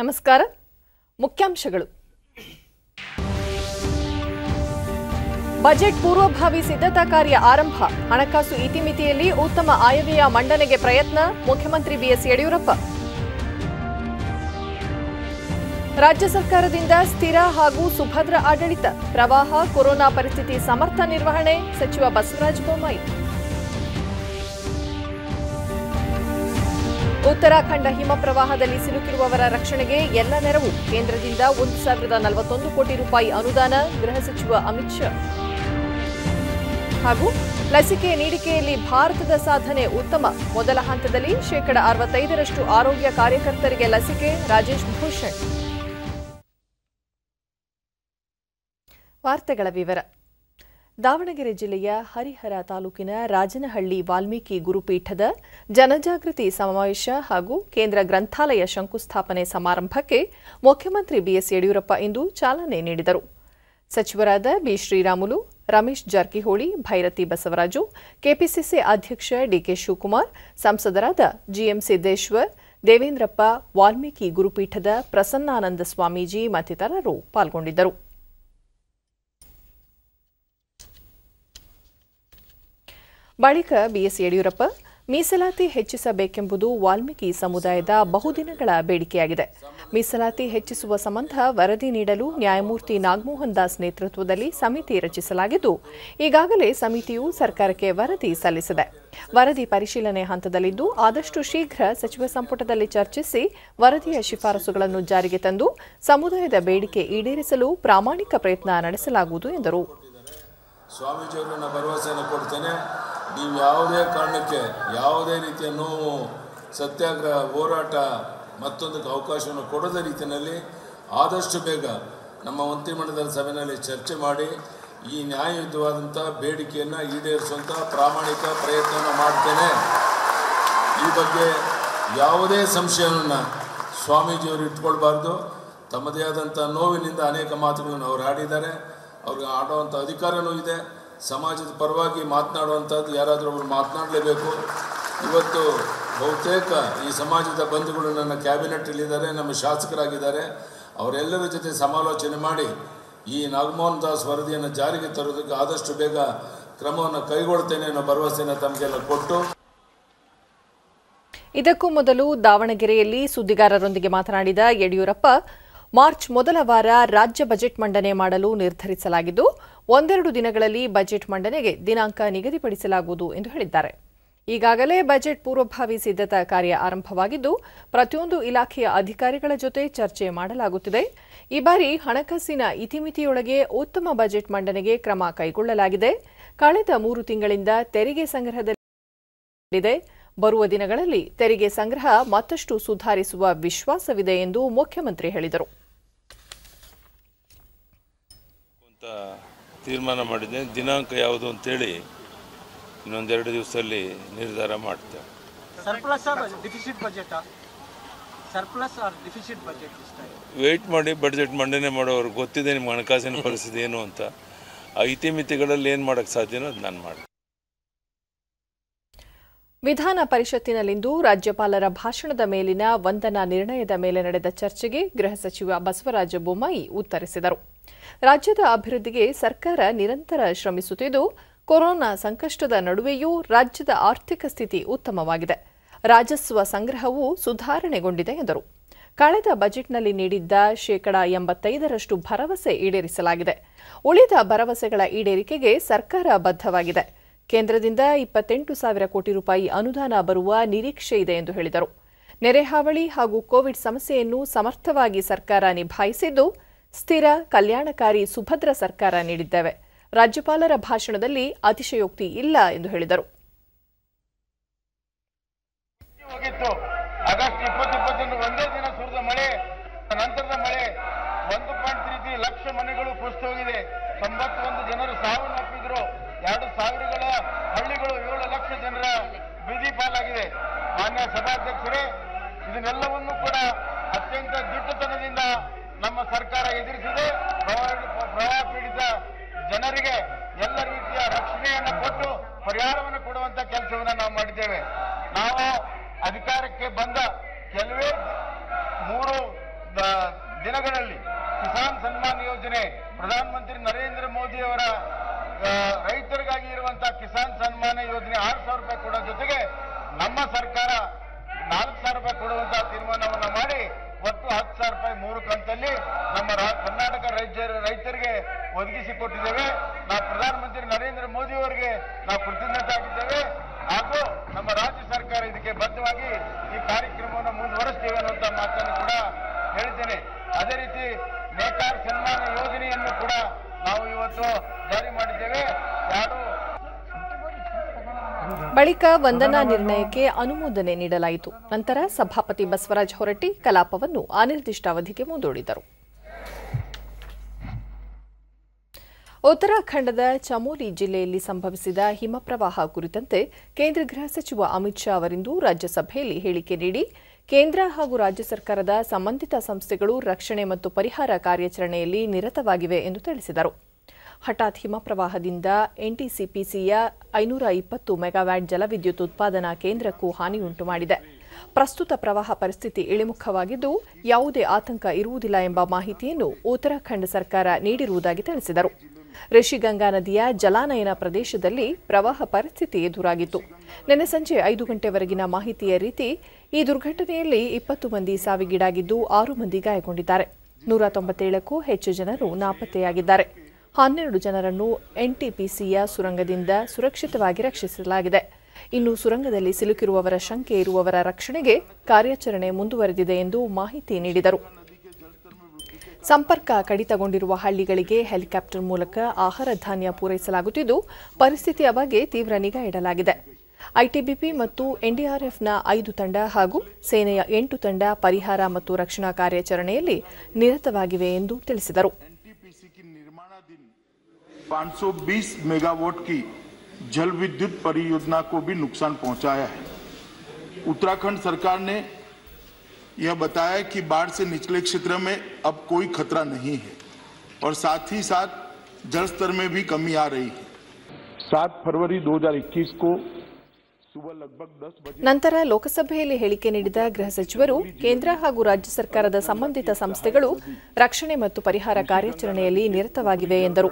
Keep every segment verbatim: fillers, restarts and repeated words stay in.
ನಮಸ್ಕಾರ. ಮುಖ್ಯಾಂಶಗಳು. ಬಜೆಟ್ ಪೂರ್ವಭಾವಿ ಸಿದ್ಧತಾ ಕಾರ್ಯ ಆರಂಭ. ಹಣಕಾಸು ಇತಿಮಿತಿಯಲ್ಲಿ ಉತ್ತಮ ಆಯವ್ಯಯ ಮಂಡನೆಗೆ ಪ್ರಯತ್ನ ಮುಖ್ಯಮಂತ್ರಿ ಬಿಎಸ್ ಯಡಿಯೂರಪ್ಪ. ರಾಜ್ಯ ಸರ್ಕಾರದಿಂದ ಸ್ಥಿರ ಹಾಗೂ ಸುಭದ್ರ ಆಡಳಿತ. ಪ್ರವಾಹ ಕೊರೋನಾ ಪರಿಸ್ಥಿತಿ ಸಮರ್ಥ ನಿರ್ವಹಣೆ ಸಚಿವ ಬಸವರಾಜ ಬೊಮ್ಮಾಯಿ. ಉತ್ತರಾಖಂಡ ಹಿಮಪ್ರವಾಹದಲ್ಲಿ ಸಿಲುಕಿರುವವರ ರಕ್ಷಣೆಗೆ ಎಲ್ಲ ನೆರವು. ಕೇಂದ್ರದಿಂದ ಒಂದು ಸಾವಿರದ ನಲವತ್ತೊಂದು ಕೋಟಿ ರೂಪಾಯಿ ಅನುದಾನ ಗೃಹ ಸಚಿವ ಅಮಿತ್ ಶಾ. ಹಾಗೂ ಲಸಿಕೆ ನೀಡಿಕೆಯಲ್ಲಿ ಭಾರತದ ಸಾಧನೆ ಉತ್ತಮ. ಮೊದಲ ಹಂತದಲ್ಲಿ ಶೇಕಡ ಅರವತ್ತೈದರಷ್ಟು ಆರೋಗ್ಯ ಕಾರ್ಯಕರ್ತರಿಗೆ ಲಸಿಕೆ ರಾಜೇಶ್ ಭೂಷಣ್. ವಾರ್ತೆಗಳ ವಿವರ. ದಾವಣಗೆರೆ ಜಿಲ್ಲೆಯ ಹರಿಹರ ತಾಲೂಕಿನ ರಾಜನಹಳ್ಳಿ ವಾಲ್ಮೀಕಿ ಗುರುಪೀಠದ ಜನಜಾಗೃತಿ ಸಮಾವೇಶ ಹಾಗೂ ಕೇಂದ್ರ ಗ್ರಂಥಾಲಯ ಶಂಕುಸ್ಥಾಪನೆ ಸಮಾರಂಭಕ್ಕೆ ಮುಖ್ಯಮಂತ್ರಿ ಬಿಎಸ್ ಯಡಿಯೂರಪ್ಪ ಇಂದು ಚಾಲನೆ ನೀಡಿದರು. ಸಚಿವರಾದ ಬಿಶ್ರೀರಾಮುಲು, ರಮೇಶ್ ಜಾರಕಿಹೊಳಿ, ಭೈರತಿ ಬಸವರಾಜು, ಕೆಪಿಸಿಸಿ ಅಧ್ಯಕ್ಷ ಡಿಕೆ ಶಿವಕುಮಾರ್, ಸಂಸದರಾದ ಜಿಎಂ ಸಿದ್ದೇಶ್ವರ್, ದೇವೇಂದ್ರಪ್ಪ, ವಾಲ್ಮೀಕಿ ಗುರುಪೀಠದ ಪ್ರಸನ್ನಾನಂದ ಸ್ವಾಮೀಜಿ ಮತ್ತಿತರರು ಪಾಲ್ಗೊಂಡಿದ್ದರು. ಬಳಿಕ ಬಿಎಸ್ ಯಡಿಯೂರಪ್ಪ ಮೀಸಲಾತಿ ಹೆಚ್ಚಿಸಬೇಕೆಂಬುದು ವಾಲ್ಮೀಕಿ ಸಮುದಾಯದ ಬಹುದಿನಗಳ ಬೇಡಿಕೆಯಾಗಿದೆ. ಮೀಸಲಾತಿ ಹೆಚ್ಚಿಸುವ ಸಂಬಂಧ ವರದಿ ನೀಡಲು ನ್ಯಾಯಮೂರ್ತಿ ನಾಗಮೋಹನ್ ದಾಸ್ ನೇತೃತ್ವದಲ್ಲಿ ಸಮಿತಿ ರಚಿಸಲಾಗಿದ್ದು, ಈಗಾಗಲೇ ಸಮಿತಿಯು ಸರ್ಕಾರಕ್ಕೆ ವರದಿ ಸಲ್ಲಿಸಿದೆ. ವರದಿ ಪರಿಶೀಲನೆ ಹಂತದಲ್ಲಿದ್ದು, ಆದಷ್ಟು ಶೀಘ್ರ ಸಚಿವ ಸಂಪುಟದಲ್ಲಿ ಚರ್ಚಿಸಿ ವರದಿಯ ಶಿಫಾರಸುಗಳನ್ನು ಜಾರಿಗೆ ತಂದು ಸಮುದಾಯದ ಬೇಡಿಕೆ ಈಡೇರಿಸಲು ಪ್ರಾಮಾಣಿಕ ಪ್ರಯತ್ನ ನಡೆಸಲಾಗುವುದು ಎಂದರು. ಸ್ವಾಮೀಜಿಯವರು ನಾನು ಭರವಸೆಯನ್ನು ಕೊಡ್ತೇನೆ, ನೀವು ಯಾವುದೇ ಕಾರಣಕ್ಕೆ ಯಾವುದೇ ರೀತಿಯ ನೋವು, ಸತ್ಯಾಗ್ರಹ, ಹೋರಾಟ ಮತ್ತೊಂದಕ್ಕೆ ಅವಕಾಶವನ್ನು ಕೊಡದ ರೀತಿಯಲ್ಲಿ ಆದಷ್ಟು ಬೇಗ ನಮ್ಮ ಮಂತ್ರಿಮಂಡಲದ ಸಭೆಯಲ್ಲಿ ಚರ್ಚೆ ಮಾಡಿ ಈ ನ್ಯಾಯಯುತವಾದಂಥ ಬೇಡಿಕೆಯನ್ನು ಈಡೇರಿಸುವಂಥ ಪ್ರಾಮಾಣಿಕ ಪ್ರಯತ್ನವನ್ನು ಮಾಡ್ತೇನೆ. ಈ ಬಗ್ಗೆ ಯಾವುದೇ ಸಂಶಯವನ್ನು ಸ್ವಾಮೀಜಿಯವರು ಇಟ್ಕೊಳ್ಬಾರ್ದು. ತಮ್ಮದೇ ಆದಂಥ ನೋವಿನಿಂದ ಅನೇಕ ಮಾತುಗಳನ್ನು ಅವರು ಆಡಿದ್ದಾರೆ. ಅವ್ರಿಗೆ ಆಡುವಂಥ ಅಧಿಕಾರವೂ ಇದೆ. ಸಮಾಜದ ಪರವಾಗಿ ಮಾತನಾಡುವಂಥದ್ದು ಯಾರಾದರೂ ಒಬ್ಬರು ಮಾತನಾಡಲೇಬೇಕು. ಇವತ್ತು ಬಹುತೇಕ ಈ ಸಮಾಜದ ಬಂಧುಗಳು ನನ್ನ ಕ್ಯಾಬಿನೆಟಲ್ಲಿದ್ದಾರೆ, ನಮ್ಮ ಶಾಸಕರಾಗಿದ್ದಾರೆ. ಅವರೆಲ್ಲರ ಜೊತೆ ಸಮಾಲೋಚನೆ ಮಾಡಿ ಈ ನಾಗಮೋಹನ್ ದಾಸ್ ವರದಿಯನ್ನು ಜಾರಿಗೆ ತರೋದಕ್ಕೆ ಆದಷ್ಟು ಬೇಗ ಕ್ರಮವನ್ನು ಕೈಗೊಳ್ತೇನೆ ಅನ್ನೋ ಭರವಸೆಯನ್ನು ತಮಗೆಲ್ಲ ಕೊಟ್ಟು. ಇದಕ್ಕೂ ಮೊದಲು ದಾವಣಗೆರೆಯಲ್ಲಿ ಸುದ್ದಿಗಾರರೊಂದಿಗೆ ಮಾತನಾಡಿದ ಯಡಿಯೂರಪ್ಪ, ಮಾರ್ಚ್ ಮೊದಲ ವಾರ ರಾಜ್ಯ ಬಜೆಟ್ ಮಂಡನೆ ಮಾಡಲು ನಿರ್ಧರಿಸಲಾಗಿದ್ದು, ಒಂದೆರಡು ದಿನಗಳಲ್ಲಿ ಬಜೆಟ್ ಮಂಡನೆಗೆ ದಿನಾಂಕ ನಿಗದಿಪಡಿಸಲಾಗುವುದು ಎಂದು ಹೇಳಿದ್ದಾರೆ. ಈಗಾಗಲೇ ಬಜೆಟ್ ಪೂರ್ವಭಾವಿ ಸಿದ್ಧತಾ ಕಾರ್ಯ ಆರಂಭವಾಗಿದ್ದು, ಪ್ರತಿಯೊಂದು ಇಲಾಖೆಯ ಅಧಿಕಾರಿಗಳ ಜೊತೆ ಚರ್ಚೆ ಮಾಡಲಾಗುತ್ತಿದೆ. ಈ ಬಾರಿ ಹಣಕಾಸಿನ ಇತಿಮಿತಿಯೊಳಗೆ ಉತ್ತಮ ಬಜೆಟ್ ಮಂಡನೆಗೆ ಕ್ರಮ ಕೈಗೊಳ್ಳಲಾಗಿದೆ. ಕಳೆದ ಮೂರು ತಿಂಗಳಿಂದ ತೆರಿಗೆ ಸಂಗ್ರಹದಲ್ಲಿ ಬರುವ ದಿನಗಳಲ್ಲಿ ತೆರಿಗೆ ಸಂಗ್ರಹ ಮತ್ತಷ್ಟು ಸುಧಾರಿಸುವ ವಿಶ್ವಾಸವಿದೆ ಎಂದು ಮುಖ್ಯಮಂತ್ರಿ ಹೇಳಿದರು. ತೀರ್ಮಾನ ಮಾಡಿದೆ. ದಿನಾಂಕ ಯಾವುದು ಅಂತೇಳಿ ಇನ್ನೊಂದೆರಡು ದಿವಸದಲ್ಲಿ ನಿರ್ಧಾರ ಮಾಡ್ತೇವೆ. ವೇಟ್ ಮಾಡಿ ಬಜೆಟ್ ಮಂಡನೆ ಮಾಡೋರು ಗೊತ್ತಿದೆ ನಿಮ್ಗೆ ಹಣಕಾಸಿನ ಪರಿಸ್ಥಿತಿ ಏನು ಅಂತ. ಆ ಇತಿಮಿತಿಗಳಲ್ಲಿ ಏನು ಮಾಡೋಕ್ಕೆ ಸಾಧ್ಯನೋ ಅದು ನಾನು ಮಾಡ್ತೀನಿ. ವಿಧಾನ ಪರಿಷತ್ತಿನಲ್ಲಿಂದು ರಾಜ್ಯಪಾಲರ ಭಾಷಣದ ಮೇಲಿನ ವಂದನಾ ನಿರ್ಣಯದ ಮೇಲೆ ನಡೆದ ಚರ್ಚೆಗೆ ಗೃಹ ಸಚಿವ ಬಸವರಾಜ ಬೊಮ್ಮಾಯಿ ಉತ್ತರಿಸಿದರು. ರಾಜ್ಯದ ಅಭಿವೃದ್ಧಿಗೆ ಸರ್ಕಾರ ನಿರಂತರ ಶ್ರಮಿಸುತ್ತಿದ್ದು, ಕೊರೋನಾ ಸಂಕಷ್ಟದ ನಡುವೆಯೂ ರಾಜ್ಯದ ಆರ್ಥಿಕ ಸ್ಥಿತಿ ಉತ್ತಮವಾಗಿದೆ. ರಾಜಸ್ವ ಸಂಗ್ರಹವೂ ಸುಧಾರಣೆಗೊಂಡಿದೆ ಎಂದರು. ಕಳೆದ ಬಜೆಟ್ನಲ್ಲಿ ನೀಡಿದ್ದ ಶೇಕಡಾ ಎಂಬತ್ತೈದರಷ್ಟು ಭರವಸೆ ಈಡೇರಿಸಲಾಗಿದೆ. ಉಳಿದ ಭರವಸೆಗಳ ಈಡೇರಿಕೆಗೆ ಸರ್ಕಾರ ಬದ್ಧವಾಗಿದೆ. ಕೇಂದ್ರದಿಂದ ಇಪ್ಪತ್ತೆಂಟು ಸಾವಿರ ಕೋಟಿ ರೂಪಾಯಿ ಅನುದಾನ ಬರುವ ನಿರೀಕ್ಷೆ ಇದೆ ಎಂದು ಹೇಳಿದರು. ನೆರೆ ಹಾವಳಿ ಹಾಗೂ ಕೋವಿಡ್ ಸಮಸ್ಯೆಯನ್ನು ಸಮರ್ಥವಾಗಿ ಸರ್ಕಾರ ನಿಭಾಯಿಸಿದ್ದು, ಸ್ಥಿರ, ಕಲ್ಯಾಣಕಾರಿ, ಸುಭದ್ರ ಸರ್ಕಾರ ನೀಡಿದ್ದೇವೆ. ರಾಜ್ಯಪಾಲರ ಭಾಷಣದಲ್ಲಿ ಅತಿಶಯೋಕ್ತಿ ಇಲ್ಲ ಎಂದು ಹೇಳಿದರು. ಎರಡು ಸಾವಿರಗಳ ಹಳ್ಳಿಗಳು, ಏಳು ಲಕ್ಷ ಜನರ ಬೀದಿ ಪಾಲಾಗಿದೆ. ಮಾನ್ಯ ಸಭಾಧ್ಯಕ್ಷರೇ, ಇದನ್ನೆಲ್ಲವನ್ನೂ ಕೂಡ ಅತ್ಯಂತ ದಿಟ್ಟತನದಿಂದ ನಮ್ಮ ಸರ್ಕಾರ ಎದುರಿಸಿದೆ. ಪ್ರವಾಹ ಪೀಡಿತ ಜನರಿಗೆ ಎಲ್ಲ ರೀತಿಯ ರಕ್ಷಣೆಯನ್ನು ಕೊಟ್ಟು ಪರಿಹಾರವನ್ನು ಕೊಡುವಂತ ಕೆಲಸವನ್ನು ನಾವು ಮಾಡಿದ್ದೇವೆ. ನಾವು ಅಧಿಕಾರಕ್ಕೆ ಬಂದ ಕೆಲವೇ ಮೂರು ಜಿಲ್ಲೆಗಳಲ್ಲಿ ಕಿಸಾನ್ ಸನ್ಮಾನ್ ಯೋಜನೆ ಪ್ರಧಾನಮಂತ್ರಿ ನರೇಂದ್ರ ಮೋದಿ ಅವರ ರೈತರಿಗಾಗಿ ಇರುವಂತಹ ಕಿಸಾನ್ ಸನ್ಮಾನ ಯೋಜನೆ ಆರು ಸಾವಿರ ರೂಪಾಯಿ ಕೊಡೋ ಜೊತೆಗೆ ನಮ್ಮ ಸರ್ಕಾರ ನಾಲ್ಕು ಸಾವಿರ ರೂಪಾಯಿ ಕೊಡುವಂತಹ ತೀರ್ಮಾನವನ್ನು ಮಾಡಿ ಒಟ್ಟು ಹತ್ತು ಸಾವಿರ ರೂಪಾಯಿ ಮೂರು ಕಂತಲ್ಲಿ ನಮ್ಮ ಕರ್ನಾಟಕ ರಾಜ್ಯ ರೈತರಿಗೆ ಒದಗಿಸಿಕೊಟ್ಟಿದ್ದೇವೆ. ನಾವು ಪ್ರಧಾನಮಂತ್ರಿ ನರೇಂದ್ರ ಮೋದಿ ಅವರಿಗೆ ನಾವು ಕೃತಜ್ಞತಾಗಿದ್ದೇವೆ ಹಾಗೂ ನಮ್ಮ ರಾಜ್ಯ ಸರ್ಕಾರ ಇದಕ್ಕೆ ಬದ್ಧವಾಗಿ ಈ ಕಾರ್ಯಕ್ರಮವನ್ನು ಮುಂದುವರಿಸ್ತೇವೆ ಅನ್ನುವಂಥ ಮಾತನ್ನು ಕೂಡ ಹೇಳಿದ್ದೇನೆ. ಅದೇ ರೀತಿ ನೇಕಾರ ಸನ್ಮಾನ ಯೋಜನೆಯನ್ನು ಕೂಡ ನಾವು ಇವತ್ತು ಜಾರಿ ಮಾಡಿದ್ದೇವೆ. ಯಾರು ಬಳಿಕ ವಂದನಾ ನಿರ್ಣಯಕ್ಕೆ ಅನುಮೋದನೆ ನೀಡಲಾಯಿತು. ನಂತರ ಸಭಾಪತಿ ಬಸವರಾಜ ಹೊರಟ್ಟಿ ಕಲಾಪವನ್ನು ಅನಿರ್ದಿಷ್ಟಾವಧಿಗೆ ಮುಂದೂಡಿದರು. ಉತ್ತರಾಖಂಡದ ಚಮೋಲಿ ಜಿಲ್ಲೆಯಲ್ಲಿ ಸಂಭವಿಸಿದ ಹಿಮಪ್ರವಾಹ ಕುರಿತಂತೆ ಕೇಂದ್ರ ಗೃಹ ಸಚಿವ ಅಮಿತ್ ಶಾ ಅವರಿಂದು ರಾಜ್ಯಸಭೆಯಲ್ಲಿ ಹೇಳಿಕೆ ನೀಡಿ ಕೇಂದ್ರ ಹಾಗೂ ರಾಜ್ಯ ಸರ್ಕಾರದ ಸಂಬಂಧಿತ ಸಂಸ್ಥೆಗಳು ರಕ್ಷಣೆ ಮತ್ತು ಪರಿಹಾರ ಕಾರ್ಯಾಚರಣೆಯಲ್ಲಿ ನಿರತವಾಗಿವೆ ಎಂದು ತಿಳಿಸಿದರು. ಹಠಾತ್ ಹಿಮಪ್ರವಾಹದಿಂದ ಎನ್ಟಿಪಿಸಿಯ ಐನೂರ ಇಪ್ಪತ್ತು ಮೆಗಾವ್ಯಾಟ್ ಜಲವಿದ್ಯುತ್ ಉತ್ಪಾದನಾ ಕೇಂದ್ರಕ್ಕೂ ಹಾನಿಯುಂಟು ಮಾಡಿದೆ. ಪ್ರಸ್ತುತ ಪ್ರವಾಹ ಪರಿಸ್ಥಿತಿ ಇಳಿಮುಖವಾಗಿದ್ದು ಯಾವುದೇ ಆತಂಕ ಇರುವುದಿಲ್ಲ ಎಂಬ ಮಾಹಿತಿಯನ್ನು ಉತ್ತರಾಖಂಡ ಸರ್ಕಾರ ನೀಡಿರುವುದಾಗಿ ತಿಳಿಸಿದರು. ರಿಷಿಗಂಗಾ ನದಿಯ ಜಲಾನಯನ ಪ್ರದೇಶದಲ್ಲಿ ಪ್ರವಾಹ ಪರಿಸ್ಥಿತಿ ಎದುರಾಗಿತ್ತು. ನಿನ್ನೆ ಸಂಜೆ ಐದು ಗಂಟೆವರೆಗಿನ ಮಾಹಿತಿಯ ರೀತಿ ಈ ದುರ್ಘಟನೆಯಲ್ಲಿ ಇಪ್ಪತ್ತು ಮಂದಿ ಸಾವಿಗೀಡಾಗಿದ್ದು ಆರು ಮಂದಿ ಗಾಯಗೊಂಡಿದ್ದಾರೆ. ನೂರ ತೊಂಬತ್ತೇಳಕ್ಕೂ ಹೆಚ್ಚು ಜನರು ನಾಪತ್ತೆಯಾಗಿದ್ದಾರೆ. ಹನ್ನೆರಡು ಜನರನ್ನು ಎನ್ಟಿಪಿಸಿಯ ಸುರಂಗದಿಂದ ಸುರಕ್ಷಿತವಾಗಿ ರಕ್ಷಿಸಲಾಗಿದೆ. ಇನ್ನು ಸುರಂಗದಲ್ಲಿ ಸಿಲುಕಿರುವವರ ಶಂಕೆ ಇರುವವರ ರಕ್ಷಣೆಗೆ ಕಾರ್ಯಾಚರಣೆ ಮುಂದುವರೆದಿದೆ ಎಂದು ಮಾಹಿತಿ ನೀಡಿದರು. ಸಂಪರ್ಕ ಕಡಿತಗೊಂಡಿರುವ ಹಳ್ಳಿಗಳಿಗೆ ಹೆಲಿಕಾಪ್ಟರ್ ಮೂಲಕ ಆಹಾರ ಧಾನ್ಯ ಪೂರೈಸಲಾಗುತ್ತಿದ್ದು ಪರಿಸ್ಥಿತಿಯ ಬಗ್ಗೆ ತೀವ್ರ ನಿಗಾ ಇಡಲಾಗಿದೆ. ಐಟಿಬಿಪಿ ಮತ್ತು ಎನ್ಡಿಆರ್ಎಫ್ನ ಐದು ತಂಡ ಹಾಗೂ ಸೇನೆಯ ಎಂಟು ತಂಡ ಪರಿಹಾರ ಮತ್ತು ರಕ್ಷಣಾ ಕಾರ್ಯಾಚರಣೆಯಲ್ಲಿ ನಿರತವಾಗಿವೆ ಎಂದು ತಿಳಿಸಿದರು. पाँच सौ बीस मेगावाट की जल विद्युत परियोजना को भी नुकसान पहुंचाया है. उत्तराखंड सरकार ने यह बताया कि बाढ़ से निचले क्षेत्र में अब कोई खतरा नहीं है और साथ ही साथ जल स्तर में भी कमी आ रही है. सात फरवरी दो हज़ार इक्कीस को ನಂತರ ಲೋಕಸಭೆಯಲ್ಲಿ ಹೇಳಿಕೆ ನೀಡಿದ ಗೃಹ ಸಚಿವರು ಕೇಂದ್ರ ಹಾಗೂ ರಾಜ್ಯ ಸರ್ಕಾರದ ಸಂಬಂಧಿತ ಸಂಸ್ಥೆಗಳು ರಕ್ಷಣೆ ಮತ್ತು ಪರಿಹಾರ ಕಾರ್ಯಾಚರಣೆಯಲ್ಲಿ ನಿರತವಾಗಿವೆ ಎಂದರು.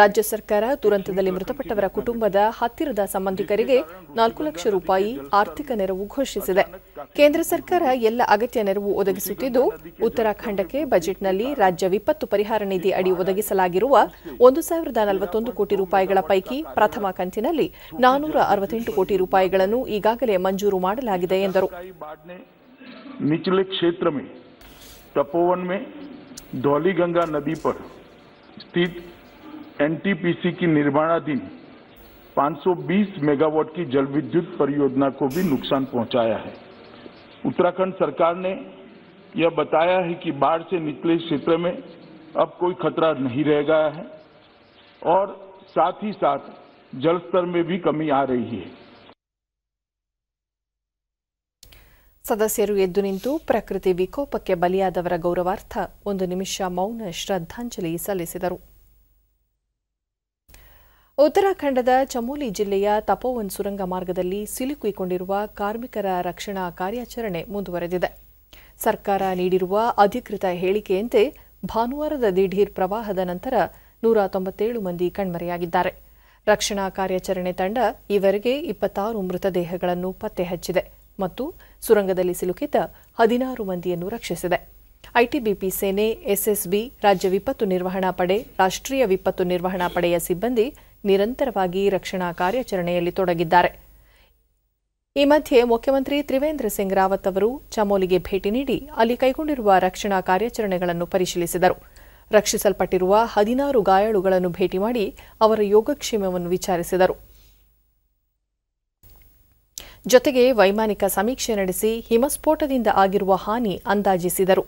ರಾಜ್ಯ ಸರ್ಕಾರ ತುರಂತದಲ್ಲಿ ಮೃತಪಟ್ಟವರ ಕುಟುಂಬದ ಹತ್ತಿರದ ಸಂಬಂಧಿಕರಿಗೆ ನಾಲ್ಕು ಲಕ್ಷ ರೂಪಾಯಿ ಆರ್ಥಿಕ ನೆರವು ಘೋಷಿಸಿದೆ. ಕೇಂದ್ರ ಸರ್ಕಾರ ಎಲ್ಲ ಅಗತ್ಯ ನೆರವು ಒದಗಿಸುತ್ತಿದ್ದು ಉತ್ತರಾಖಂಡಕ್ಕೆ ಬಜೆಟ್ನಲ್ಲಿ ರಾಜ್ಯ ವಿಪತ್ತು ಪರಿಹಾರ ನಿಧಿ ಅಡಿ ಒದಗಿಸಲಾಗಿರುವ ಒಂದು ಸಾವಿರದ ನಲವತ್ತೊಂದು ಕೋಟಿ ರೂಪಾಯಿಗಳ ಪೈಕಿ ಪ್ರಥಮ ಕಂತಿನಲ್ಲಿ ನಾನೂರ ಅರವತ್ತೆಂಟು ಕೋಟಿ ರೂಪಾಯಿಗಳ ಈಗಾಗಲೇ ಮಂಜೂರು ಮಾಡಲಾಗಿದೆ ಎಂದರು. ನಿಚಲೆ ಕ್ಷೇತ್ರ ಮೇ ತಪೋವನ್ ಮೇ धौली गंगा नदी पर स्थित एनटीपीसी की निर्माणाधीन पाँच सौ बीस मेगावाट की जल विद्युत परियोजना को भी नुकसान पहुंचाया है. उत्तराखंड सरकार ने यह बताया है कि बाढ़ से निचले क्षेत्र में अब कोई खतरा नहीं रह गया है और साथ ही साथ जल स्तर में भी कमी आ रही है. ಸದಸ್ಯರು ಎದ್ದು ನಿಂತು ಪ್ರಕೃತಿ ವಿಕೋಪಕ್ಕೆ ಬಲಿಯಾದವರ ಗೌರವಾರ್ಥ ಒಂದು ನಿಮಿಷ ಮೌನ ಶ್ರದ್ಧಾಂಜಲಿ ಸಲ್ಲಿಸಿದರು. ಉತ್ತರಾಖಂಡದ ಚಮೋಲಿ ಜಿಲ್ಲೆಯ ತಪೋವನ್ ಸುರಂಗ ಮಾರ್ಗದಲ್ಲಿ ಸಿಲುಕಿಕೊಂಡಿರುವ ಕಾರ್ಮಿಕರ ರಕ್ಷಣಾ ಕಾರ್ಯಾಚರಣೆ ಮುಂದುವರೆದಿದೆ. ಸರ್ಕಾರ ನೀಡಿರುವ ಅಧಿಕೃತ ಹೇಳಿಕೆಯಂತೆ ಭಾನುವಾರದ ದಿಢೀರ್ ಪ್ರವಾಹದ ನಂತರ ನೂರ ತೊಂಬತ್ತೇಳು ಮಂದಿ ಕಣ್ಮರೆಯಾಗಿದ್ದಾರೆ. ರಕ್ಷಣಾ ಕಾರ್ಯಾಚರಣೆ ತಂಡ ಈವರೆಗೆ ಇಪ್ಪತ್ತಾರು ಮೃತದೇಹಗಳನ್ನು ಪತ್ತೆ ಹಚ್ಚಿದೆ ಮತ್ತು ಸುರಂಗದಲ್ಲಿ ಸಿಲುಕಿದ್ದ ಹದಿನಾರು ಮಂದಿಯನ್ನು ರಕ್ಷಿಸಿದೆ. ಐಟಿಬಿಪಿ ಸೇನೆ, ಎಸ್ಎಸ್ಬಿ, ರಾಜ್ಯ ವಿಪತ್ತು ನಿರ್ವಹಣಾ ಪಡೆ, ರಾಷ್ಟ್ರೀಯ ವಿಪತ್ತು ನಿರ್ವಹಣಾ ಪಡೆಯ ಸಿಬ್ಬಂದಿ ನಿರಂತರವಾಗಿ ರಕ್ಷಣಾ ಕಾರ್ಯಾಚರಣೆಯಲ್ಲಿ ತೊಡಗಿದ್ದಾರೆ. ಈ ಮಧ್ಯೆ ಮುಖ್ಯಮಂತ್ರಿ ತ್ರಿವೇಂದ್ರ ಸಿಂಗ್ ರಾವತ್ ಅವರು ಚಮೋಲಿಗೆ ಭೇಟಿ ನೀಡಿ ಅಲ್ಲಿ ಕೈಗೊಂಡಿರುವ ರಕ್ಷಣಾ ಕಾರ್ಯಾಚರಣೆಗಳನ್ನು ಪರಿಶೀಲಿಸಿದರು. ರಕ್ಷಿಸಲ್ಪಟ್ಟಿರುವ ಹದಿನಾರು ಗಾಯಾಳುಗಳನ್ನು ಭೇಟಿ ಮಾಡಿ ಅವರ ಯೋಗಕ್ಷೇಮವನ್ನು ವಿಚಾರಿಸಿದರು. ಜೊತೆಗೆ ವೈಮಾನಿಕ ಸಮೀಕ್ಷೆ ನಡೆಸಿ ಹಿಮಸ್ಫೋಟದಿಂದ ಆಗಿರುವ ಹಾನಿ ಅಂದಾಜಿಸಿದರು.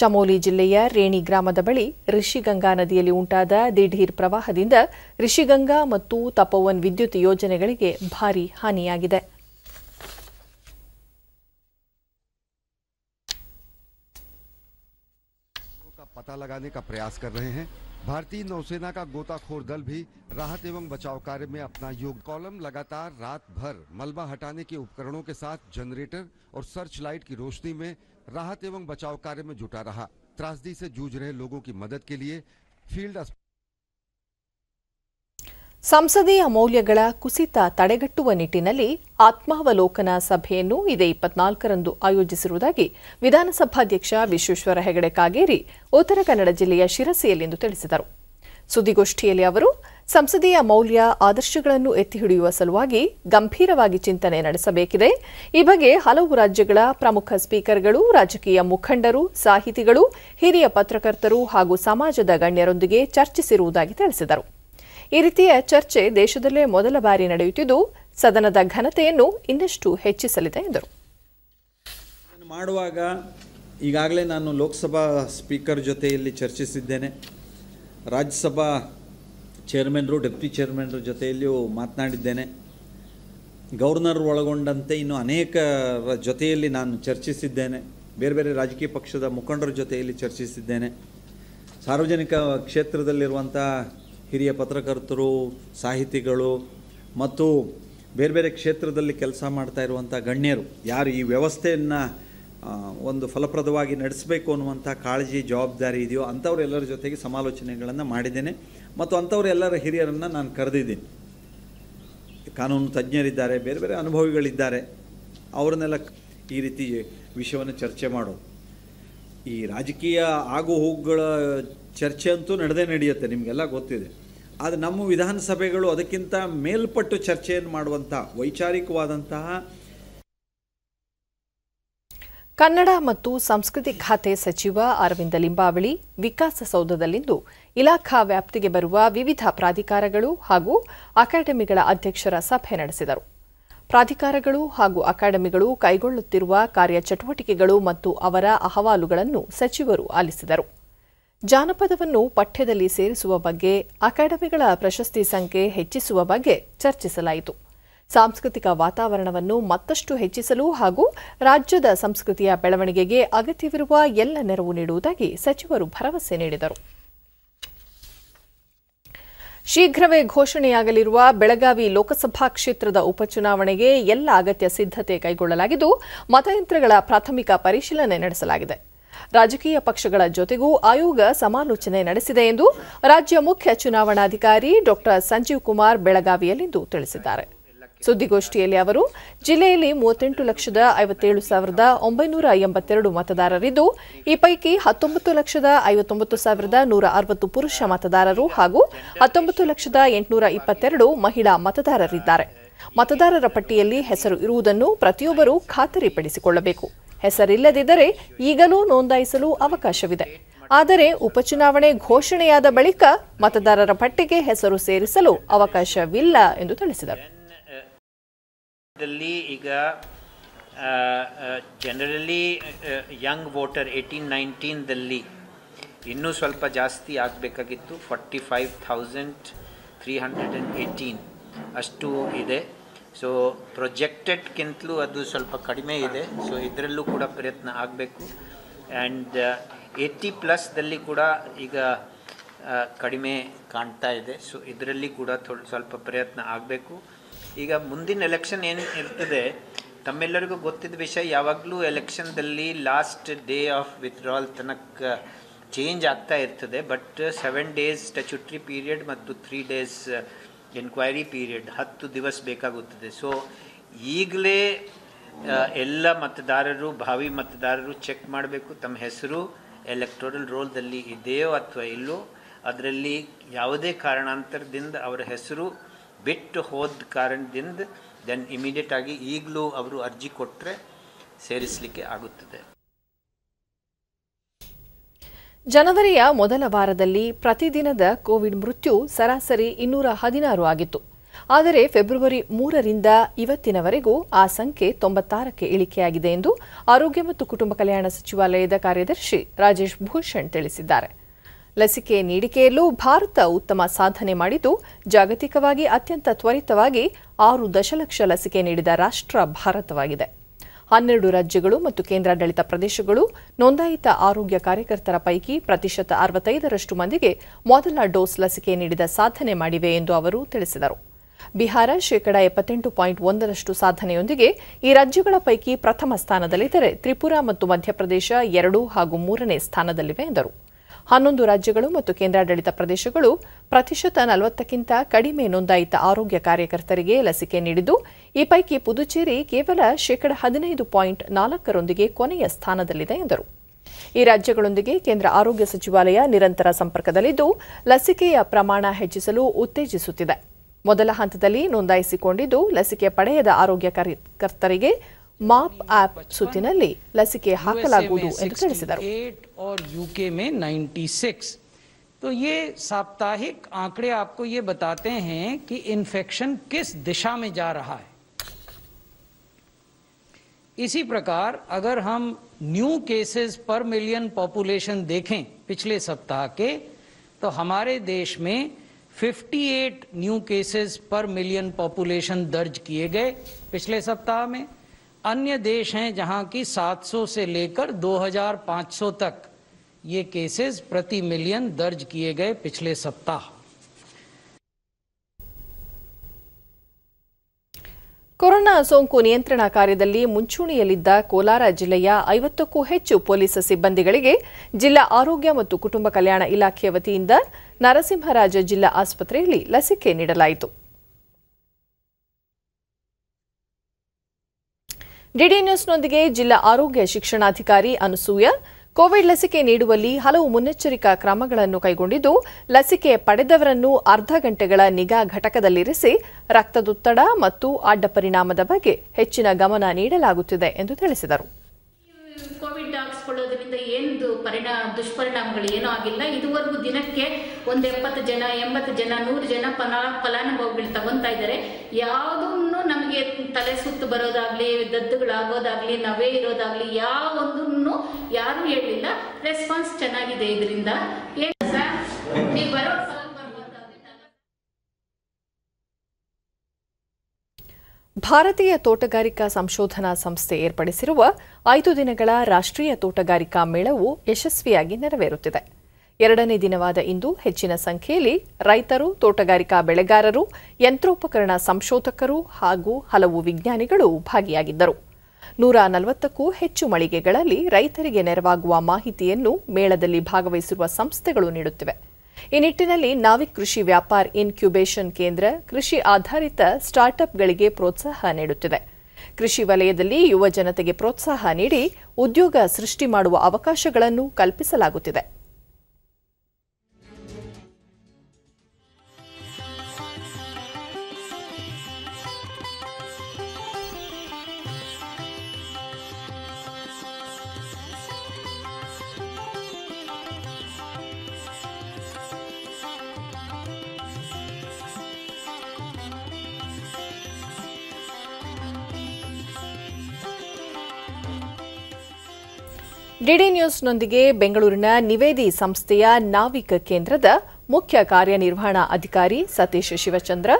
ಚಮೋಲಿ ಜಿಲ್ಲೆಯ ರೇಣಿ ಗ್ರಾಮದ ಬಳಿ ರಿಷಿಗಂಗಾ ನದಿಯಲ್ಲಿ ಉಂಟಾದ ದಿಢೀರ್ ಪ್ರವಾಹದಿಂದ ರಿಷಿಗಂಗಾ ಮತ್ತು ತಪೋವನ್ ವಿದ್ಯುತ್ ಯೋಜನೆಗಳಿಗೆ ಭಾರೀ ಹಾನಿಯಾಗಿದೆ. पता लगाने का प्रयास कर रहे हैं. भारतीय नौसेना का गोताखोर दल भी राहत एवं बचाव कार्य में अपना योग कॉलम लगातार रात भर मलबा हटाने के उपकरणों के साथ जनरेटर और सर्च लाइट की रोशनी में राहत एवं बचाव कार्य में जुटा रहा. त्रासदी से जूझ रहे लोगों की मदद के लिए फील्ड ಸಂಸದೀಯ ಮೌಲ್ಯಗಳ ಕುಸಿತ ತಡೆಗಟ್ಟುವ ನಿಟ್ಟಿನಲ್ಲಿ ಆತ್ಮಾವಲೋಕನ ಸಭೆಯನ್ನು ಇದೇ ಇಪ್ಪತ್ತನಾಲ್ಕರಂದು ಆಯೋಜಿಸಿರುವುದಾಗಿ ವಿಧಾನಸಭಾಧ್ಯಕ್ಷ ವಿಶ್ವೇಶ್ವರ ಹೆಗಡೆ ಕಾಗೇರಿ ಉತ್ತರ ಕನ್ನಡ ಜಿಲ್ಲೆಯ ಶಿರಸಿಯಲ್ಲಿಂದು ತಿಳಿಸಿದರು. ಸುದ್ದಿಗೋಷ್ಠಿಯಲ್ಲಿ ಅವರು ಸಂಸದೀಯ ಮೌಲ್ಯ ಆದರ್ಶಗಳನ್ನು ಎತ್ತಿ ಹಿಡಿಯುವ ಸಲುವಾಗಿ ಗಂಭೀರವಾಗಿ ಚಿಂತನೆ ನಡೆಸಬೇಕಿದೆ. ಈ ಬಗ್ಗೆ ಹಲವು ರಾಜ್ಯಗಳ ಪ್ರಮುಖ ಸ್ಪೀಕರ್ಗಳು, ರಾಜಕೀಯ ಮುಖಂಡರು, ಸಾಹಿತಿಗಳು, ಹಿರಿಯ ಪತ್ರಕರ್ತರು ಹಾಗೂ ಸಮಾಜದ ಗಣ್ಯರೊಂದಿಗೆ ಚರ್ಚಿಸಿರುವುದಾಗಿ ತಿಳಿಸಿದರು. ಈ ರೀತಿಯ ಚರ್ಚೆ ದೇಶದಲ್ಲೇ ಮೊದಲ ಬಾರಿ ನಡೆಯುತ್ತಿದ್ದು ಸದನದ ಘನತೆಯನ್ನು ಇನ್ನಷ್ಟು ಹೆಚ್ಚಿಸಲಿದೆ ಎಂದರು. ನಾನು ಮಾಡುವಾಗ ಈಗಾಗಲೇ ನಾನು ಲೋಕಸಭಾ ಸ್ಪೀಕರ್ ಜೊತೆಯಲ್ಲಿ ಚರ್ಚಿಸಿದ್ದೇನೆ, ರಾಜ್ಯಸಭಾ ಚೇರ್ಮನ್ರು ಡೆಪ್ಟಿ ಚೇರ್ಮನ್ರು ಜೊತೆಯಲ್ಲಿಯೂ ಮಾತನಾಡಿದ್ದೇನೆ, ಗವರ್ನರ್ ಒಳಗೊಂಡಂತೆ ಇನ್ನು ಅನೇಕರ ಜೊತೆಯಲ್ಲಿ ನಾನು ಚರ್ಚಿಸಿದ್ದೇನೆ, ಬೇರೆ ಬೇರೆ ರಾಜಕೀಯ ಪಕ್ಷದ ಮುಖಂಡರ ಜೊತೆಯಲ್ಲಿ ಚರ್ಚಿಸಿದ್ದೇನೆ, ಸಾರ್ವಜನಿಕ ಕ್ಷೇತ್ರದಲ್ಲಿರುವಂಥ ಹಿರಿಯ ಪತ್ರಕರ್ತರು, ಸಾಹಿತಿಗಳು ಮತ್ತು ಬೇರೆ ಬೇರೆ ಕ್ಷೇತ್ರದಲ್ಲಿ ಕೆಲಸ ಮಾಡ್ತಾ ಇರುವಂಥ ಗಣ್ಯರು ಯಾರು ಈ ವ್ಯವಸ್ಥೆಯನ್ನು ಒಂದು ಫಲಪ್ರದವಾಗಿ ನಡೆಸಬೇಕು ಅನ್ನುವಂಥ ಕಾಳಜಿ ಜವಾಬ್ದಾರಿ ಇದೆಯೋ ಅಂಥವರೆಲ್ಲರ ಜೊತೆಗೆ ಸಮಾಲೋಚನೆಗಳನ್ನು ಮಾಡಿದ್ದೇನೆ ಮತ್ತು ಅಂಥವರೆಲ್ಲರ ಹಿರಿಯರನ್ನು ನಾನು ಕರೆದಿದ್ದೀನಿ. ಕಾನೂನು ತಜ್ಞರಿದ್ದಾರೆ, ಬೇರೆ ಬೇರೆ ಅನುಭವಿಗಳಿದ್ದಾರೆ, ಅವ್ರನ್ನೆಲ್ಲ ಈ ರೀತಿ ವಿಷಯವನ್ನು ಚರ್ಚೆ ಮಾಡೋದು. ಈ ರಾಜಕೀಯ ಆಗು ಹೋಗುಗಳ ಚರ್ಚೆ ಅಂತೂ ನಡೆದೇ ನಡೆಯುತ್ತೆ, ನಿಮಗೆಲ್ಲ ಗೊತ್ತಿದೆ. ಆದರೆ ನಮ್ಮ ವಿಧಾನಸಭೆಗಳು ಅದಕ್ಕಿಂತ ಮೇಲ್ಪಟ್ಟು ಚರ್ಚೆಯನ್ನು ಮಾಡುವಂಥ ವೈಚಾರಿಕವಾದಂತಹ ಕನ್ನಡ ಮತ್ತು ಸಂಸ್ಕೃತಿ ಖಾತೆ ಸಚಿವ ಅರವಿಂದ ಲಿಂಬಾವಳಿ ವಿಕಾಸಸೌಧದಲ್ಲಿಂದು ಇಲಾಖಾ ವ್ಯಾಪ್ತಿಗೆ ಬರುವ ವಿವಿಧ ಪ್ರಾಧಿಕಾರಗಳು ಹಾಗೂ ಅಕಾಡೆಮಿಗಳ ಅಧ್ಯಕ್ಷರ ಸಭೆ ನಡೆಸಿದರು. ಪ್ರಾಧಿಕಾರಗಳು ಹಾಗೂ ಅಕಾಡೆಮಿಗಳು ಕೈಗೊಳ್ಳುತ್ತಿರುವ ಕಾರ್ಯಚಟುವಟಿಕೆಗಳು ಮತ್ತು ಅವರ ಅಹವಾಲುಗಳನ್ನು ಸಚಿವರು ಆಲಿಸಿದರು. ಜಾನಪದವನ್ನು ಪಠ್ಯದಲ್ಲಿ ಸೇರಿಸುವ ಬಗ್ಗೆ, ಅಕಾಡೆಮಿಗಳ ಪ್ರಶಸ್ತಿ ಸಂಖ್ಯೆ ಹೆಚ್ಚಿಸುವ ಬಗ್ಗೆ ಚರ್ಚಿಸಲಾಯಿತು. ಸಾಂಸ್ಕೃತಿಕ ವಾತಾವರಣವನ್ನು ಮತ್ತಷ್ಟು ಹೆಚ್ಚಿಸಲು ಹಾಗೂ ರಾಜ್ಯದ ಸಂಸ್ಕೃತಿಯ ಬೆಳವಣಿಗೆಗೆ ಅಗತ್ಯವಿರುವ ಎಲ್ಲ ನೆರವು ನೀಡುವುದಾಗಿ ಸಚಿವರು ಭರವಸೆ ನೀಡಿದರು. ಶೀಘ್ರವೇ ಘೋಷಣೆಯಾಗಲಿರುವ ಬೆಳಗಾವಿ ಲೋಕಸಭಾ ಕ್ಷೇತ್ರದ ಉಪಚುನಾವಣೆಗೆ ಎಲ್ಲ ಅಗತ್ಯ ಸಿದ್ದತೆ ಕೈಗೊಳ್ಳಲಾಗಿದ್ದು, ಮತಯಂತ್ರಗಳ ಪ್ರಾಥಮಿಕ ಪರಿಶೀಲನೆ ನಡೆಸಲಾಗಿದೆ. ರಾಜಕೀಯ ಪಕ್ಷಗಳ ಜೊತೆಗೂ ಆಯೋಗ ಸಮಾಲೋಚನೆ ನಡೆಸಿದೆ ಎಂದು ರಾಜ್ಯ ಮುಖ್ಯ ಚುನಾವಣಾಧಿಕಾರಿ ಡಾ ಸಂಜೀವ್ ಕುಮಾರ್ ಬೆಳಗಾವಿಯಲ್ಲಿಂದು ತಿಳಿಸಿದ್ದಾರೆ. ಸುದ್ದಿಗೋಷ್ಠಿಯಲ್ಲಿ ಅವರು ಜಿಲ್ಲೆಯಲ್ಲಿ ಮೂವತ್ತೆಂಟು ಲಕ್ಷದ ಐವತ್ತೇಳು ಸಾವಿರದ ಒಂಬೈನೂರ ಎಂಬತ್ತೆರಡು ಮತದಾರರಿದ್ದು, ಈ ಪೈಕಿ ಹತ್ತೊಂಬತ್ತು ಲಕ್ಷದ ಐವತ್ತೊಂಬತ್ತು ಸಾವಿರದ ನೂರ ಅರವತ್ತು ಪುರುಷ ಮತದಾರರು ಹಾಗೂ ಹತ್ತೊಂಬತ್ತು ಲಕ್ಷದ ಎಂಟುನೂರ ಇಪ್ಪತ್ತೆರಡು ಮಹಿಳಾ ಮತದಾರರಿದ್ದಾರೆ. ಮತದಾರರ ಪಟ್ಟಿಯಲ್ಲಿ ಹೆಸರು ಇರುವುದನ್ನು ಪ್ರತಿಯೊಬ್ಬರೂ ಖಾತರಿಪಡಿಸಿಕೊಳ್ಳಬೇಕು. ಹೆಸರಿಲ್ಲದಿದ್ದರೆ ಈಗಲೂ ನೋಂದಾಯಿಸಲು ಅವಕಾಶವಿದೆ. ಆದರೆ ಉಪಚುನಾವಣೆ ಘೋಷಣೆಯಾದ ಬಳಿಕ ಮತದಾರರ ಪಟ್ಟಿಗೆ ಹೆಸರು ಸೇರಿಸಲು ಅವಕಾಶವಿಲ್ಲ ಎಂದು ತಿಳಿಸಿದರು. ಈಗ ಜನರಲಿ ಯಂಗ್ ವೋಟರ್ ಏಯ್ಟೀನ್ ನೈನ್ಟೀನ್ದಲ್ಲಿ ಇನ್ನೂ ಸ್ವಲ್ಪ ಜಾಸ್ತಿ ಆಗಬೇಕಾಗಿತ್ತು. Forty five thousand three hundred and eighteen ಅಷ್ಟು ಇದೆ. ಸೊ ಪ್ರೊಜೆಕ್ಟೆಡ್ಗಿಂತಲೂ ಅದು ಸ್ವಲ್ಪ ಕಡಿಮೆ ಇದೆ. ಸೊ ಇದರಲ್ಲೂ ಕೂಡ ಪ್ರಯತ್ನ ಆಗಬೇಕು. ಆ್ಯಂಡ್ ಏಯ್ಟಿ ಪ್ಲಸ್ದಲ್ಲಿ ಕೂಡ ಈಗ ಕಡಿಮೆ ಕಾಣ್ತಾ ಇದೆ. ಸೊ ಇದರಲ್ಲಿ ಕೂಡ ಥೋಡ್ ಸ್ವಲ್ಪ ಪ್ರಯತ್ನ ಆಗಬೇಕು. ಈಗ ಮುಂದಿನ ಎಲೆಕ್ಷನ್ ಏನು ಇರ್ತದೆ ತಮ್ಮೆಲ್ಲರಿಗೂ ಗೊತ್ತಿದ್ದ ವಿಷಯ. ಯಾವಾಗಲೂ ಎಲೆಕ್ಷನ್ದಲ್ಲಿ ಲಾಸ್ಟ್ ಡೇ ಆಫ್ ವಿತ್ಡ್ರಾಲ್ ತನಕ ಚೇಂಜ್ ಆಗ್ತಾ ಇರ್ತದೆ. But seven days statutory period ಮತ್ತು ತ್ರೀ ಡೇಸ್ ಎನ್ಕ್ವೈರಿ ಪೀರಿಯಡ್ ಹತ್ತು ದಿವಸ ಬೇಕಾಗುತ್ತದೆ. ಸೊ ಈಗಲೇ ಎಲ್ಲ ಮತದಾರರು, ಭಾವಿ ಮತದಾರರು ಚೆಕ್ ಮಾಡಬೇಕು ತಮ್ಮ ಹೆಸರು ಎಲೆಕ್ಟೋರಲ್ ರೋಲ್ದಲ್ಲಿ ಇದೆಯೋ ಅಥವಾ ಇಲ್ಲೋ. ಅದರಲ್ಲಿ ಯಾವುದೇ ಕಾರಣಾಂತರದಿಂದ ಅವರ ಹೆಸರು ಬಿಟ್ಟು ಹೋದ ಕಾರಣದಿಂದ ದೆನ್ ಇಮಿಡಿಯೇಟ್ ಆಗಿ ಈಗಲೂ ಅವರು ಅರ್ಜಿ ಕೊಟ್ಟರೆ ಸೇರಿಸಲಿಕ್ಕೆ ಆಗುತ್ತದೆ. ಜನವರಿಯ ಮೊದಲ ವಾರದಲ್ಲಿ ಪ್ರತಿದಿನದ ಕೋವಿಡ್ ಮೃತ್ಯು ಸರಾಸರಿ ಇನ್ನೂರ ಹದಿನಾರು ಆಗಿತ್ತು. ಆದರೆ ಫೆಬ್ರವರಿ ಮೂರರಿಂದ ಇವತ್ತಿನವರೆಗೂ ಆ ಸಂಖ್ಯೆ ತೊಂಬತ್ತಾರಕ್ಕೆ ಇಳಿಕೆಯಾಗಿದೆ ಎಂದು ಆರೋಗ್ಯ ಮತ್ತು ಕುಟುಂಬ ಕಲ್ಯಾಣ ಸಚಿವಾಲಯದ ಕಾರ್ಯದರ್ಶಿ ರಾಜೇಶ್ ಭೂಷಣ್ ತಿಳಿಸಿದ್ದಾರೆ. ಲಸಿಕೆ ನೀಡಿಕೆಯಲ್ಲೂ ಭಾರತ ಉತ್ತಮ ಸಾಧನೆ ಮಾಡಿದ್ದು, ಜಾಗತಿಕವಾಗಿ ಅತ್ಯಂತ ತ್ವರಿತವಾಗಿ ಆರು ದಶಲಕ್ಷ ಲಸಿಕೆ ನೀಡಿದ ರಾಷ್ಟ್ರ ಭಾರತವಾಗಿದೆ. ಹನ್ನೆರಡು ರಾಜ್ಯಗಳು ಮತ್ತು ಕೇಂದ್ರಾಡಳಿತ ಪ್ರದೇಶಗಳು ನೋಂದಾಯಿತ ಆರೋಗ್ಯ ಕಾರ್ಯಕರ್ತರ ಪೈಕಿ ಪ್ರತಿಶತ ಅರವತ್ತೈದರಷ್ಟು ಮಂದಿಗೆ ಮೊದಲ ಡೋಸ್ ಲಸಿಕೆ ನೀಡಿದ ಸಾಧನೆ ಮಾಡಿವೆ ಎಂದು ಅವರು ತಿಳಿಸಿದರು. ಬಿಹಾರ ಶೇಕಡ ಎಪ್ಪತ್ತೆಂಟು ಪಾಯಿಂಟ್ ಒಂದು ರಷ್ಟು ಸಾಧನೆಯೊಂದಿಗೆ ಈ ರಾಜ್ಯಗಳ ಪೈಕಿ ಪ್ರಥಮ ಸ್ಥಾನದಲ್ಲಿದ್ದರೆ ತ್ರಿಪುರಾ ಮತ್ತು ಮಧ್ಯಪ್ರದೇಶ ಎರಡು ಹಾಗೂ ಮೂರನೇ ಸ್ಥಾನದಲ್ಲಿವೆ ಎಂದರು. ಹನ್ನೊಂದು ರಾಜ್ಯಗಳು ಮತ್ತು ಕೇಂದ್ರಾಡಳಿತ ಪ್ರದೇಶಗಳು ಪ್ರತಿಶತ ನಲವತ್ತಕ್ಕಿಂತ ಕಡಿಮೆ ನೋಂದಾಯಿತ ಆರೋಗ್ಯ ಕಾರ್ಯಕರ್ತರಿಗೆ ಲಸಿಕೆ ನೀಡಿದ್ದು, ಈ ಪೈಕಿ ಪುದುಚೇರಿ ಕೇವಲ ಶೇಕಡ ಹದಿನೈದು ಪಾಯಿಂಟ್ ನಾಲ್ಕರೊಂದಿಗೆ ಕೊನೆಯ ಸ್ಥಾನದಲ್ಲಿದೆ ಎಂದರು. ಈ ರಾಜ್ಯಗಳೊಂದಿಗೆ ಕೇಂದ್ರ ಆರೋಗ್ಯ ಸಚಿವಾಲಯ ನಿರಂತರ ಸಂಪರ್ಕದಲ್ಲಿದ್ದು, ಲಸಿಕೆಯ ಪ್ರಮಾಣ ಹೆಚ್ಚಿಸಲು ಉತ್ತೇಜಿಸುತ್ತಿದೆ. ಮೊದಲ ಹಂತದಲ್ಲಿ ನೋಂದಾಯಿಸಿಕೊಂಡಿದ್ದು ಲಸಿಕೆ ಪಡೆಯದ ಆರೋಗ್ಯ ಕಾರ್ಯಕರ್ತರಿಗೆ माप ऐप सूची लसिके हाकलागुवुदु ಎಂದು ತಿಳಿಸಿದರು. और यूके में छियानवे. तो ये साप्ताहिक आंकड़े आपको ये बताते हैं कि इन्फेक्शन किस दिशा में जा रहा है. इसी प्रकार अगर हम new cases per million population देखें पिछले सप्ताह के, तो हमारे देश में अट्ठावन new cases per million population दर्ज किए गए पिछले सप्ताह में. अन्य देश हैं जहां की सात सौ से लेकर दो हज़ार पाँच सौ तक ये केसेस प्रति मिलियन दर्ज किए गए पिछले सप्ताह. ಕೊರೋನಾ ಸೋಂಕು ನಿಯಂತ್ರಣ ಕಾರ್ಯದಲ್ಲಿ ಮುಂಚೂಣಿಯಲ್ಲಿದ್ದ ಕೋಲಾರ ಜಿಲ್ಲೆಯ ಐವತ್ತಕ್ಕೂ ಹೆಚ್ಚು ಪೊಲೀಸ್ ಸಿಬ್ಬಂದಿಗಳಿಗೆ ಜಿಲ್ಲಾ ಆರೋಗ್ಯ ಮತ್ತು ಕುಟುಂಬ ಕಲ್ಯಾಣ ಇಲಾಖೆ ವತಿಯಿಂದ ನರಸಿಂಹರಾಜ ಜಿಲ್ಲಾ ಆಸ್ಪತ್ರೆಯಲ್ಲಿ ಲಸಿಕೆ ನೀಡಲಾಯಿತು. ಡಿಡಿ ನ್ಯೂಸ್ನೊಂದಿಗೆ ಜಿಲ್ಲಾ ಆರೋಗ್ಯ ಶಿಕ್ಷಣಾಧಿಕಾರಿ ಅನುಸೂಯ ಕೋವಿಡ್ ಲಸಿಕೆ ನೀಡುವಲ್ಲಿ ಹಲವು ಮುನ್ನೆಚ್ಚರಿಕಾ ಕ್ರಮಗಳನ್ನು ಕೈಗೊಂಡಿದ್ದು, ಲಸಿಕೆ ಪಡೆದವರನ್ನು ಅರ್ಧ ಗಂಟೆಗಳ ನಿಗಾ ಘಟಕದಲ್ಲಿರಿಸಿ ರಕ್ತದೊತ್ತಡ ಮತ್ತು ಅಡ್ಡ ಪರಿಣಾಮದ ಬಗ್ಗೆ ಹೆಚ್ಚಿನ ಗಮನ ನೀಡಲಾಗುತ್ತಿದೆ ಎಂದು ತಿಳಿಸಿದರು. ಕೋವಿಡ್ ಹಾಕ್ಸ್ಕೊಳ್ಳೋದ್ರಿಂದ ಏನು ಪರಿಣಾಮ ದುಷ್ಪರಿಣಾಮಗಳು ಏನೂ ಆಗಿಲ್ಲ. ಇದುವರೆಗೂ ದಿನಕ್ಕೆ ಒಂದು ಎಪ್ಪತ್ತು ಜನ ಎಂಬತ್ತು ಜನ ನೂರು ಜನ ಫಲ ಫಲಾನುಭವಿಗಳು ತಗೊತಾ ಇದ್ದಾರೆ. ಯಾವುದನ್ನು ನಮಗೆ ತಲೆ ಸುತ್ತು ಬರೋದಾಗ್ಲಿ ದದ್ದುಗಳಾಗೋದಾಗ್ಲಿ ನವೆ ಇರೋದಾಗ್ಲಿ ಯಾವೊಂದನ್ನು ಯಾರೂ ಹೇಳಿಲ್ಲ. ರೆಸ್ಪಾನ್ಸ್ ಚೆನ್ನಾಗಿದೆ. ಇದರಿಂದ ಏನು ಸರ್ ನೀವು ಬರೋ ಭಾರತೀಯ ತೋಟಗಾರಿಕಾ ಸಂಶೋಧನಾ ಸಂಸ್ಥೆ ಏರ್ಪಡಿಸಿರುವ ಐದು ದಿನಗಳ ರಾಷ್ಟ್ರೀಯ ತೋಟಗಾರಿಕಾ ಮೇಳವು ಯಶಸ್ವಿಯಾಗಿ ನೆರವೇರುತ್ತಿದೆ. ಎರಡನೇ ದಿನವಾದ ಇಂದು ಹೆಚ್ಚಿನ ಸಂಖ್ಯೆಯಲ್ಲಿ ರೈತರು, ತೋಟಗಾರಿಕಾ ಬೆಳೆಗಾರರು, ಯಂತ್ರೋಪಕರಣ ಸಂಶೋಧಕರು ಹಾಗೂ ಹಲವು ವಿಜ್ಞಾನಿಗಳು ಭಾಗಿಯಾಗಿದ್ದರು. ನೂರ ನಲವತ್ತಕ್ಕೂ ಹೆಚ್ಚು ಮಳಿಗೆಗಳಲ್ಲಿ ರೈತರಿಗೆ ನೆರವಾಗುವ ಮಾಹಿತಿಯನ್ನು ಮೇಳದಲ್ಲಿ ಭಾಗವಹಿಸಿರುವ ಸಂಸ್ಥೆಗಳು ನೀಡುತ್ತಿವೆ. ಈ ನಿಟ್ಟಿನಲ್ಲಿ ನಾವಿಕ್ ಕೃಷಿ ವ್ಯಾಪಾರ ಇನ್ಕ್ಯುಬೇಷನ್ ಕೇಂದ್ರ ಕೃಷಿ ಆಧಾರಿತ ಸ್ಟಾರ್ಟ್ಅಪ್ಗಳಿಗೆ ಪ್ರೋತ್ಸಾಹ ನೀಡುತ್ತಿದೆ. ಕೃಷಿ ವಲಯದಲ್ಲಿ ಯುವ ಜನತೆಗೆ ಪ್ರೋತ್ಸಾಹ ನೀಡಿ ಉದ್ಯೋಗ ಸೃಷ್ಟಿ ಮಾಡುವ ಅವಕಾಶಗಳನ್ನು ಕಲ್ಪಿಸಲಾಗುತ್ತಿದೆ. ಡಿಡಿ ನ್ಯೂಸ್ನೊಂದಿಗೆ ಬೆಂಗಳೂರಿನ ನಿವೇದಿ ಸಂಸ್ಥೆಯ ನಾವಿಕ ಕೇಂದ್ರದ ಮುಖ್ಯ ಕಾರ್ಯನಿರ್ವಹಣಾ ಅಧಿಕಾರಿ ಸತೀಶ್ ಶಿವಚಂದ್ರ,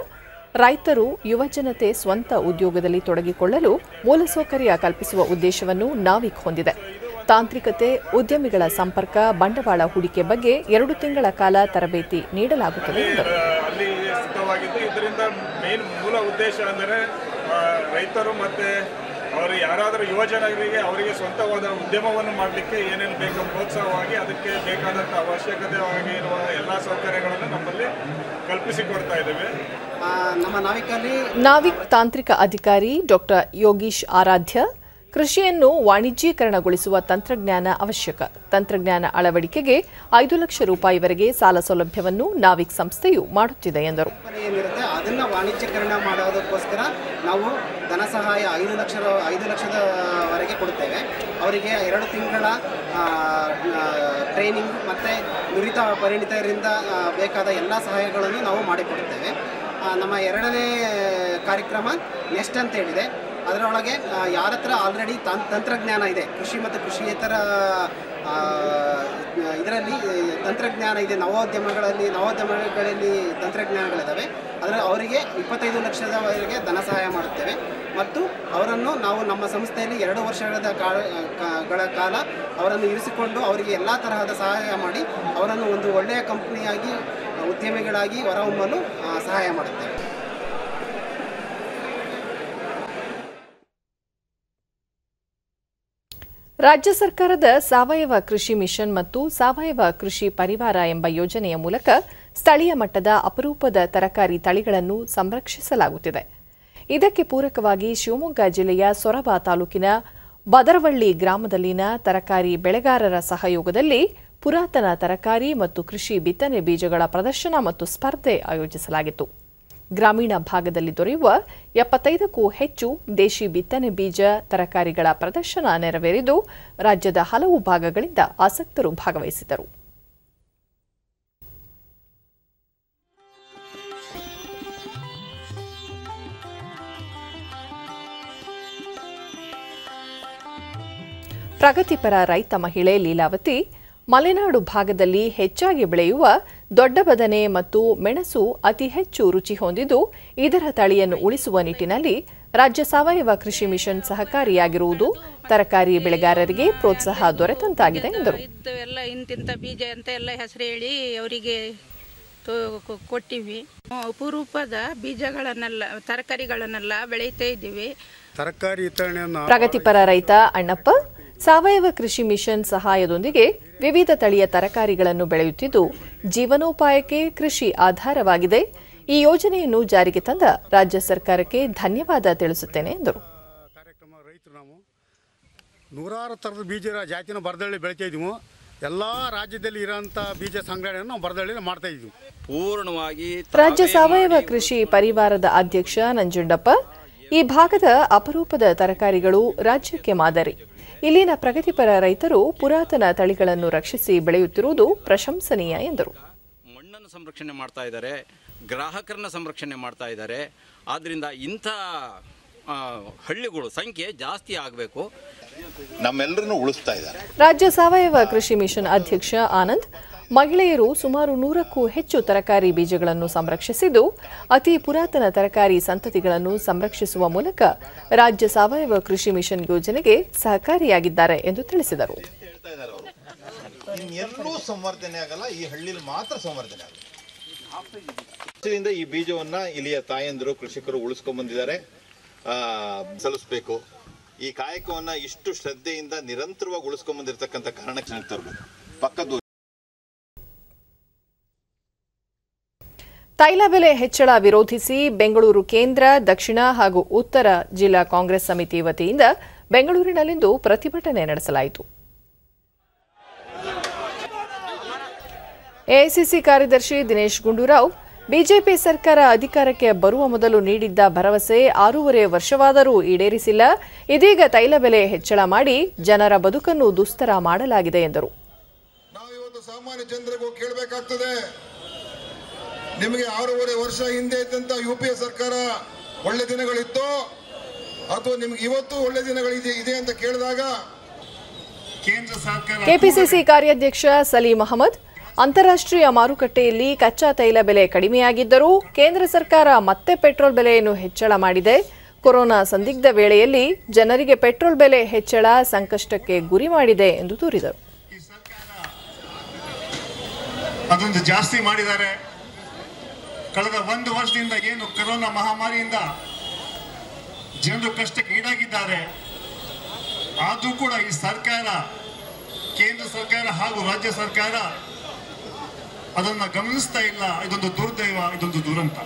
ರೈತರು ಯುವಜನತೆ ಸ್ವಂತ ಉದ್ಯೋಗದಲ್ಲಿ ತೊಡಗಿಕೊಳ್ಳಲು ಮೂಲಸೌಕರ್ಯ ಕಲ್ಪಿಸುವ ಉದ್ದೇಶವನ್ನು ನಾವಿಕ್ ಹೊಂದಿದೆ. ತಾಂತ್ರಿಕತೆ, ಉದ್ಯಮಿಗಳ ಸಂಪರ್ಕ, ಬಂಡವಾಳ ಹೂಡಿಕೆ ಬಗ್ಗೆ ಎರಡು ತಿಂಗಳ ಕಾಲ ತರಬೇತಿ ನೀಡಲಾಗುತ್ತದೆ ಎಂದರು. ಅವರು ಯಾರಾದರೂ ಯುವ ಜನರಿಗೆ ಅವರಿಗೆ ಸ್ವಂತವಾದ ಉದ್ಯಮವನ್ನು ಮಾಡಲಿಕ್ಕೆ ಏನೇನು ಬೇಕೋ ಪ್ರೋತ್ಸಾಹವಾಗಿ ಅದಕ್ಕೆ ಬೇಕಾದಂಥ ಅವಶ್ಯಕತೆಯಾಗಿ ಇರುವ ಎಲ್ಲ ಸೌಕರ್ಯಗಳನ್ನು ನಮ್ಮಲ್ಲಿ ಕಲ್ಪಿಸಿಕೊಡ್ತಾ ಇದ್ದೇವೆ. ನಮ್ಮ ನಾವಿಕಲ್ಲಿ ನಾವಿಕ್ ತಾಂತ್ರಿಕ ಅಧಿಕಾರಿ ಡಾಕ್ಟರ್ ಯೋಗೀಶ್ ಆರಾಧ್ಯ, ಕೃಷಿಯನ್ನು ವಾಣಿಜ್ಯೀಕರಣಗೊಳಿಸುವ ತಂತ್ರಜ್ಞಾನ ಅವಶ್ಯಕ. ತಂತ್ರಜ್ಞಾನ ಅಳವಡಿಕೆಗೆ ಐದು ಲಕ್ಷ ರೂಪಾಯಿವರೆಗೆ ಸಾಲ ಸೌಲಭ್ಯವನ್ನು ನಾವಿಕ್ ಸಂಸ್ಥೆಯು ಮಾಡುತ್ತಿದೆ ಎಂದರು. ಏನಿರುತ್ತೆ ಅದನ್ನು ವಾಣಿಜ್ಯೀಕರಣ ಮಾಡೋದಕ್ಕೋಸ್ಕರ ನಾವು ಧನ ಸಹಾಯ ಐದು ಲಕ್ಷ ಐದು ಲಕ್ಷದವರೆಗೆ ಕೊಡುತ್ತೇವೆ. ಅವರಿಗೆ ಎರಡು ತಿಂಗಳ ಟ್ರೈನಿಂಗ್ ಮತ್ತು ನುರಿತ ಪರಿಣಿತರಿಂದ ಬೇಕಾದ ಎಲ್ಲ ಸಹಾಯಗಳನ್ನು ನಾವು ಮಾಡಿಕೊಡುತ್ತೇವೆ. ನಮ್ಮ ಎರಡನೇ ಕಾರ್ಯಕ್ರಮ ನೆಕ್ಸ್ಟ್ ಅಂತ ಹೇಳಿದೆ. ಅದರೊಳಗೆ ಯಾರ ಹತ್ರ ಆಲ್ರೆಡಿ ತಂತ್ರಜ್ಞಾನ ಇದೆ, ಕೃಷಿ ಮತ್ತು ಕೃಷಿಯೇತರ ಇದರಲ್ಲಿ ತಂತ್ರಜ್ಞಾನ ಇದೆ, ನವೋದ್ಯಮಗಳಲ್ಲಿ ನವೋದ್ಯಮಗಳಲ್ಲಿ ತಂತ್ರಜ್ಞಾನಗಳಿದ್ದಾವೆ, ಅದರ ಅವರಿಗೆ ಇಪ್ಪತ್ತೈದು ಲಕ್ಷದವರೆಗೆ ಧನ ಸಹಾಯ ಮಾಡುತ್ತೇವೆ. ಮತ್ತು ಅವರನ್ನು ನಾವು ನಮ್ಮ ಸಂಸ್ಥೆಯಲ್ಲಿ ಎರಡು ವರ್ಷಗಳ ಕಾಲಗಳ ಕಾಲ ಅವರನ್ನು ಇರಿಸಿಕೊಂಡು ಅವರಿಗೆ ಎಲ್ಲ ತರಹದ ಸಹಾಯ ಮಾಡಿ ಅವರನ್ನು ಒಂದು ಒಳ್ಳೆಯ ಕಂಪನಿಯಾಗಿ ಉದ್ಯಮಿಗಳಾಗಿ ಹೊರಹೊಮ್ಮಲು ಸಹಾಯ ಮಾಡುತ್ತೇವೆ. ರಾಜ್ಯ ಸರ್ಕಾರದ ಸಾವಯವ ಕೃಷಿ ಮಿಷನ್ ಮತ್ತು ಸಾವಯವ ಕೃಷಿ ಪರಿವಾರ ಎಂಬ ಯೋಜನೆಯ ಮೂಲಕ ಸ್ಥಳೀಯ ಮಟ್ಟದ ಅಪರೂಪದ ತರಕಾರಿ ತಳಿಗಳನ್ನು ಸಂರಕ್ಷಿಸಲಾಗುತ್ತಿದೆ. ಇದಕ್ಕೆ ಪೂರಕವಾಗಿ ಶಿವಮೊಗ್ಗ ಜಿಲ್ಲೆಯ ಸೊರಬ ತಾಲೂಕಿನ ಬದರವಳ್ಳಿ ಗ್ರಾಮದಲ್ಲಿನ ತರಕಾರಿ ಬೆಳೆಗಾರರ ಸಹಯೋಗದಲ್ಲಿ ಪುರಾತನ ತರಕಾರಿ ಮತ್ತು ಕೃಷಿ ಬಿತ್ತನೆ ಬೀಜಗಳ ಪ್ರದರ್ಶನ ಮತ್ತು ಸ್ಪರ್ಧೆ ಆಯೋಜಿಸಲಾಗಿತ್ತು. ಗ್ರಾಮೀಣ ಭಾಗದಲ್ಲಿ ದೊರೆಯುವ ಎಪ್ಪತ್ತೈದಕ್ಕೂ ಹೆಚ್ಚು ದೇಶಿ ಬಿತ್ತನೆ ಬೀಜ ತರಕಾರಿಗಳ ಪ್ರದರ್ಶನ ನೆರವೇರಿದ್ದು ರಾಜ್ಯದ ಹಲವು ಭಾಗಗಳಿಂದ ಆಸಕ್ತರು ಭಾಗವಹಿಸಿದರು. ಪ್ರಗತಿಪರ ರೈತ ಮಹಿಳೆ ಲೀಲಾವತಿ ಮಲೆನಾಡು ಭಾಗದಲ್ಲಿ ಹೆಚ್ಚಾಗಿ ಬೆಳೆಯುವ ದೊಡ್ಡ ಬದನೆ ಮತ್ತು ಮೆಣಸು ಅತಿ ಹೆಚ್ಚು ರುಚಿ ಹೊಂದಿದ್ದು ಇದರ ತಳಿಯನ್ನು ಉಳಿಸುವ ನಿಟ್ಟಿನಲ್ಲಿ ರಾಜ್ಯ ಸಾವಯವ ಕೃಷಿ ಮಿಷನ್ ಸಹಕಾರಿಯಾಗಿರುವುದು ತರಕಾರಿ ಬೆಳೆಗಾರರಿಗೆ ಪ್ರೋತ್ಸಾಹ ದೊರೆತಂತಾಗಿದೆ ಎಂದರು. ಎಲ್ಲ ಇಂತಿಂತ ಬೀಜ ಅಂತ ಎಲ್ಲ ಹೆಸರು ಹೇಳಿ ಅವರಿಗೆ ಕೊಟ್ಟಿವಿ. ಅಪರೂಪದ ಬೀಜಗಳನ್ನೆಲ್ಲ ತರಕಾರಿಗಳನ್ನೆಲ್ಲ ಬೆಳೆಯುತ್ತಾ ಇದ್ದೀವಿ. ತರಕಾರಿ ಪ್ರಗತಿಪರ ರೈತ ಅಣ್ಣಪ್ಪ ಸಾವಯವ ಕೃಷಿ ಮಿಷನ್ ಸಹಾಯದೊಂದಿಗೆ ವಿವಿಧ ತಳಿಯ ತರಕಾರಿಗಳನ್ನು ಬೆಳೆಯುತ್ತಿದ್ದು ಜೀವನೋಪಾಯಕ್ಕೆ ಕೃಷಿ ಆಧಾರವಾಗಿದೆ. ಈ ಯೋಜನೆಯನ್ನು ಜಾರಿಗೆ ತಂದ ರಾಜ್ಯ ಸರ್ಕಾರಕ್ಕೆ ಧನ್ಯವಾದ ತಿಳಿಸುತ್ತೇನೆ ಎಂದರು. ನೂರಾರು ತರದ ಬೀಜ ಜಾತಿನ ಬರದಳ್ಳಿ ಬೆಳಿತಾ ಇದ್ದೀವಿ. ಎಲ್ಲ ರಾಜ್ಯದಲ್ಲಿ ಇರುವಂತ ಬೀಜ ಸಂಗ್ರಹಣೆಯನ್ನು ನಾವು ಬರದಳ್ಳಿಯಲ್ಲಿ ಮಾಡ್ತಾ ಇದ್ದೀವಿ. ಪೂರ್ಣವಾಗಿ ರಾಜ್ಯ ಸಾವಯವ ಕೃಷಿ ಪರಿವಾರದ ಅಧ್ಯಕ್ಷ ನಂಜುಂಡಪ್ಪ ಈ ಭಾಗದ ಅಪರೂಪದ ತರಕಾರಿಗಳು ರಾಜ್ಯಕ್ಕೆ ಮಾದರಿ. ಇಲ್ಲಿನ ಪ್ರಗತಿಪರ ರೈತರು ಪುರಾತನ ತಳಿಗಳನ್ನು ರಕ್ಷಿಸಿ ಬೆಳೆಯುತ್ತಿರುವುದು ಪ್ರಶಂಸನೀಯ ಎಂದರು. ಮಣ್ಣನ್ನು ಸಂರಕ್ಷಣೆ ಮಾಡ್ತಾ ಇದ್ದಾರೆ, ಗ್ರಾಹಕರನ್ನ ಸಂರಕ್ಷಣೆ ಮಾಡ್ತಾ ಇದ್ದಾರೆ. ಆದ್ರಿಂದ ಇಂಥ ಹಳ್ಳಿಗಳು ಸಂಖ್ಯೆ ಜಾಸ್ತಿ ಆಗಬೇಕು, ನಮ್ಮೆಲ್ಲರನ್ನು ಉಳಿಸ್ತಾ ಇದ್ದಾರೆ. ರಾಜ್ಯ ಸಾವಯವ ಕೃಷಿ ಮಿಷನ್ ಅಧ್ಯಕ್ಷ ಆನಂದ್ ಮಹಿಳೆಯರು ಸುಮಾರು ನೂರಕ್ಕೂ ಹೆಚ್ಚು ತರಕಾರಿ ಬೀಜಗಳನ್ನು ಸಂರಕ್ಷಿಸಿದ್ದು ಅತಿ ಪುರಾತನ ತರಕಾರಿ ಸಂತತಿಗಳನ್ನು ಸಂರಕ್ಷಿಸುವ ಮೂಲಕ ರಾಜ್ಯ ಸಾವಯವ ಕೃಷಿ ಮಿಷನ್ ಯೋಜನೆಗೆ ಸಹಕಾರಿಯಾಗಿದ್ದಾರೆ ಎಂದು ತಿಳಿಸಿದರು. ಈ ಬೀಜವನ್ನ ಇಲ್ಲಿಯ ತಾಯಂದಿರು ಕೃಷಿಕರು ಉಳಿಸ್ಕೊಂಡು ಬಂದಿದ್ದಾರೆ. ಸಲ್ಲಿಸಬೇಕು. ಈ ಕಾಯಕವನ್ನ ಇಷ್ಟು ಶ್ರದ್ಧೆಯಿಂದ ನಿರಂತರವಾಗಿ ಉಳಿಸ್ಕೊಂಡು ಬಂದಿರತಕ್ಕಂತ ಕಾರಣಕ್ಕೆ ತೈಲ ಬೆಲೆ ಹೆಚ್ಚಳ ವಿರೋಧಿಸಿ ಬೆಂಗಳೂರು ಕೇಂದ್ರ, ದಕ್ಷಿಣ ಹಾಗೂ ಉತ್ತರ ಜಿಲ್ಲಾ ಕಾಂಗ್ರೆಸ್ ಸಮಿತಿ ವತಿಯಿಂದ ಬೆಂಗಳೂರಿನಲ್ಲಿಂದು ಪ್ರತಿಭಟನೆ ನಡೆಸಲಾಯಿತು. ಎಐಸಿಸಿ ಕಾರ್ಯದರ್ಶಿ ದಿನೇಶ್ ಗುಂಡೂರಾವ್, ಬಿಜೆಪಿ ಸರ್ಕಾರ ಅಧಿಕಾರಕ್ಕೆ ಬರುವ ಮೊದಲು ನೀಡಿದ್ದ ಭರವಸೆ ಆರೂವರೆ ವರ್ಷವಾದರೂ ಈಡೇರಿಸಿಲ್ಲ. ಇದೀಗ ತೈಲ ಬೆಲೆ ಹೆಚ್ಚಳ ಮಾಡಿ ಜನರ ಬದುಕನ್ನು ದುಸ್ತರ ಮಾಡಲಾಗಿದೆ ಎಂದರು. ನಿಮಗೆ ಆರೂವರೆ ವರ್ಷ ಹಿಂದೆ ಇದ್ದಂತ ಯುಪಿಎ ಸರ್ಕಾರ ಒಳ್ಳೆ ದಿನಗಳಿತ್ತು ಅಥವಾ ನಿಮಗೆ ಇವತ್ತು ಒಳ್ಳೆ ದಿನಗಳಿದೆ ಇದೆ ಅಂತ ಕೇಳಿದಾಗ ಕೇಂದ್ರ ಸರ್ಕಾರ. ಕೆಪಿಸಿಸಿ ಕಾರ್ಯಾಧ್ಯಕ್ಷ ಸಲೀಂ ಅಹಮದ್, ಅಂತಾರಾಷ್ಟ್ರೀಯ ಮಾರುಕಟ್ಟೆಯಲ್ಲಿ ಕಚ್ಚಾ ತೈಲ ಬೆಲೆ ಕಡಿಮೆಯಾಗಿದ್ದರೂ ಕೇಂದ್ರ ಸರ್ಕಾರ ಮತ್ತೆ ಪೆಟ್ರೋಲ್ ಬೆಲೆಯನ್ನು ಹೆಚ್ಚಳ ಮಾಡಿದೆ. ಕೊರೋನಾ ಸಂದಿಗ್ಧ ವೇಳೆಯಲ್ಲಿ ಜನರಿಗೆ ಪೆಟ್ರೋಲ್ ಬೆಲೆ ಹೆಚ್ಚಳ ಸಂಕಷ್ಟಕ್ಕೆ ಗುರಿ ಮಾಡಿದೆ ಎಂದು ದೂರಿದರು. ಅದೊಂದು ಜಾಸ್ತಿ ಮಾಡಿದ್ದಾರೆ. ಕಳೆದ ಒಂದು ವರ್ಷದಿಂದ ಏನು ಕೊರೋನಾ ಮಹಾಮಾರಿಯಿಂದ ಜನರು ಕಷ್ಟಕ್ಕೆ ಈಡಾಗಿದ್ದಾರೆ. ಆದರೂ ಕೂಡ ಈ ಸರ್ಕಾರ, ಕೇಂದ್ರ ಸರ್ಕಾರ ಹಾಗೂ ರಾಜ್ಯ ಸರ್ಕಾರ ಅದನ್ನು ಗಮನಿಸ್ತಾ ಇಲ್ಲ. ಇದೊಂದು ದುರ್ದೈವ, ಇದೊಂದು ದುರಂತ.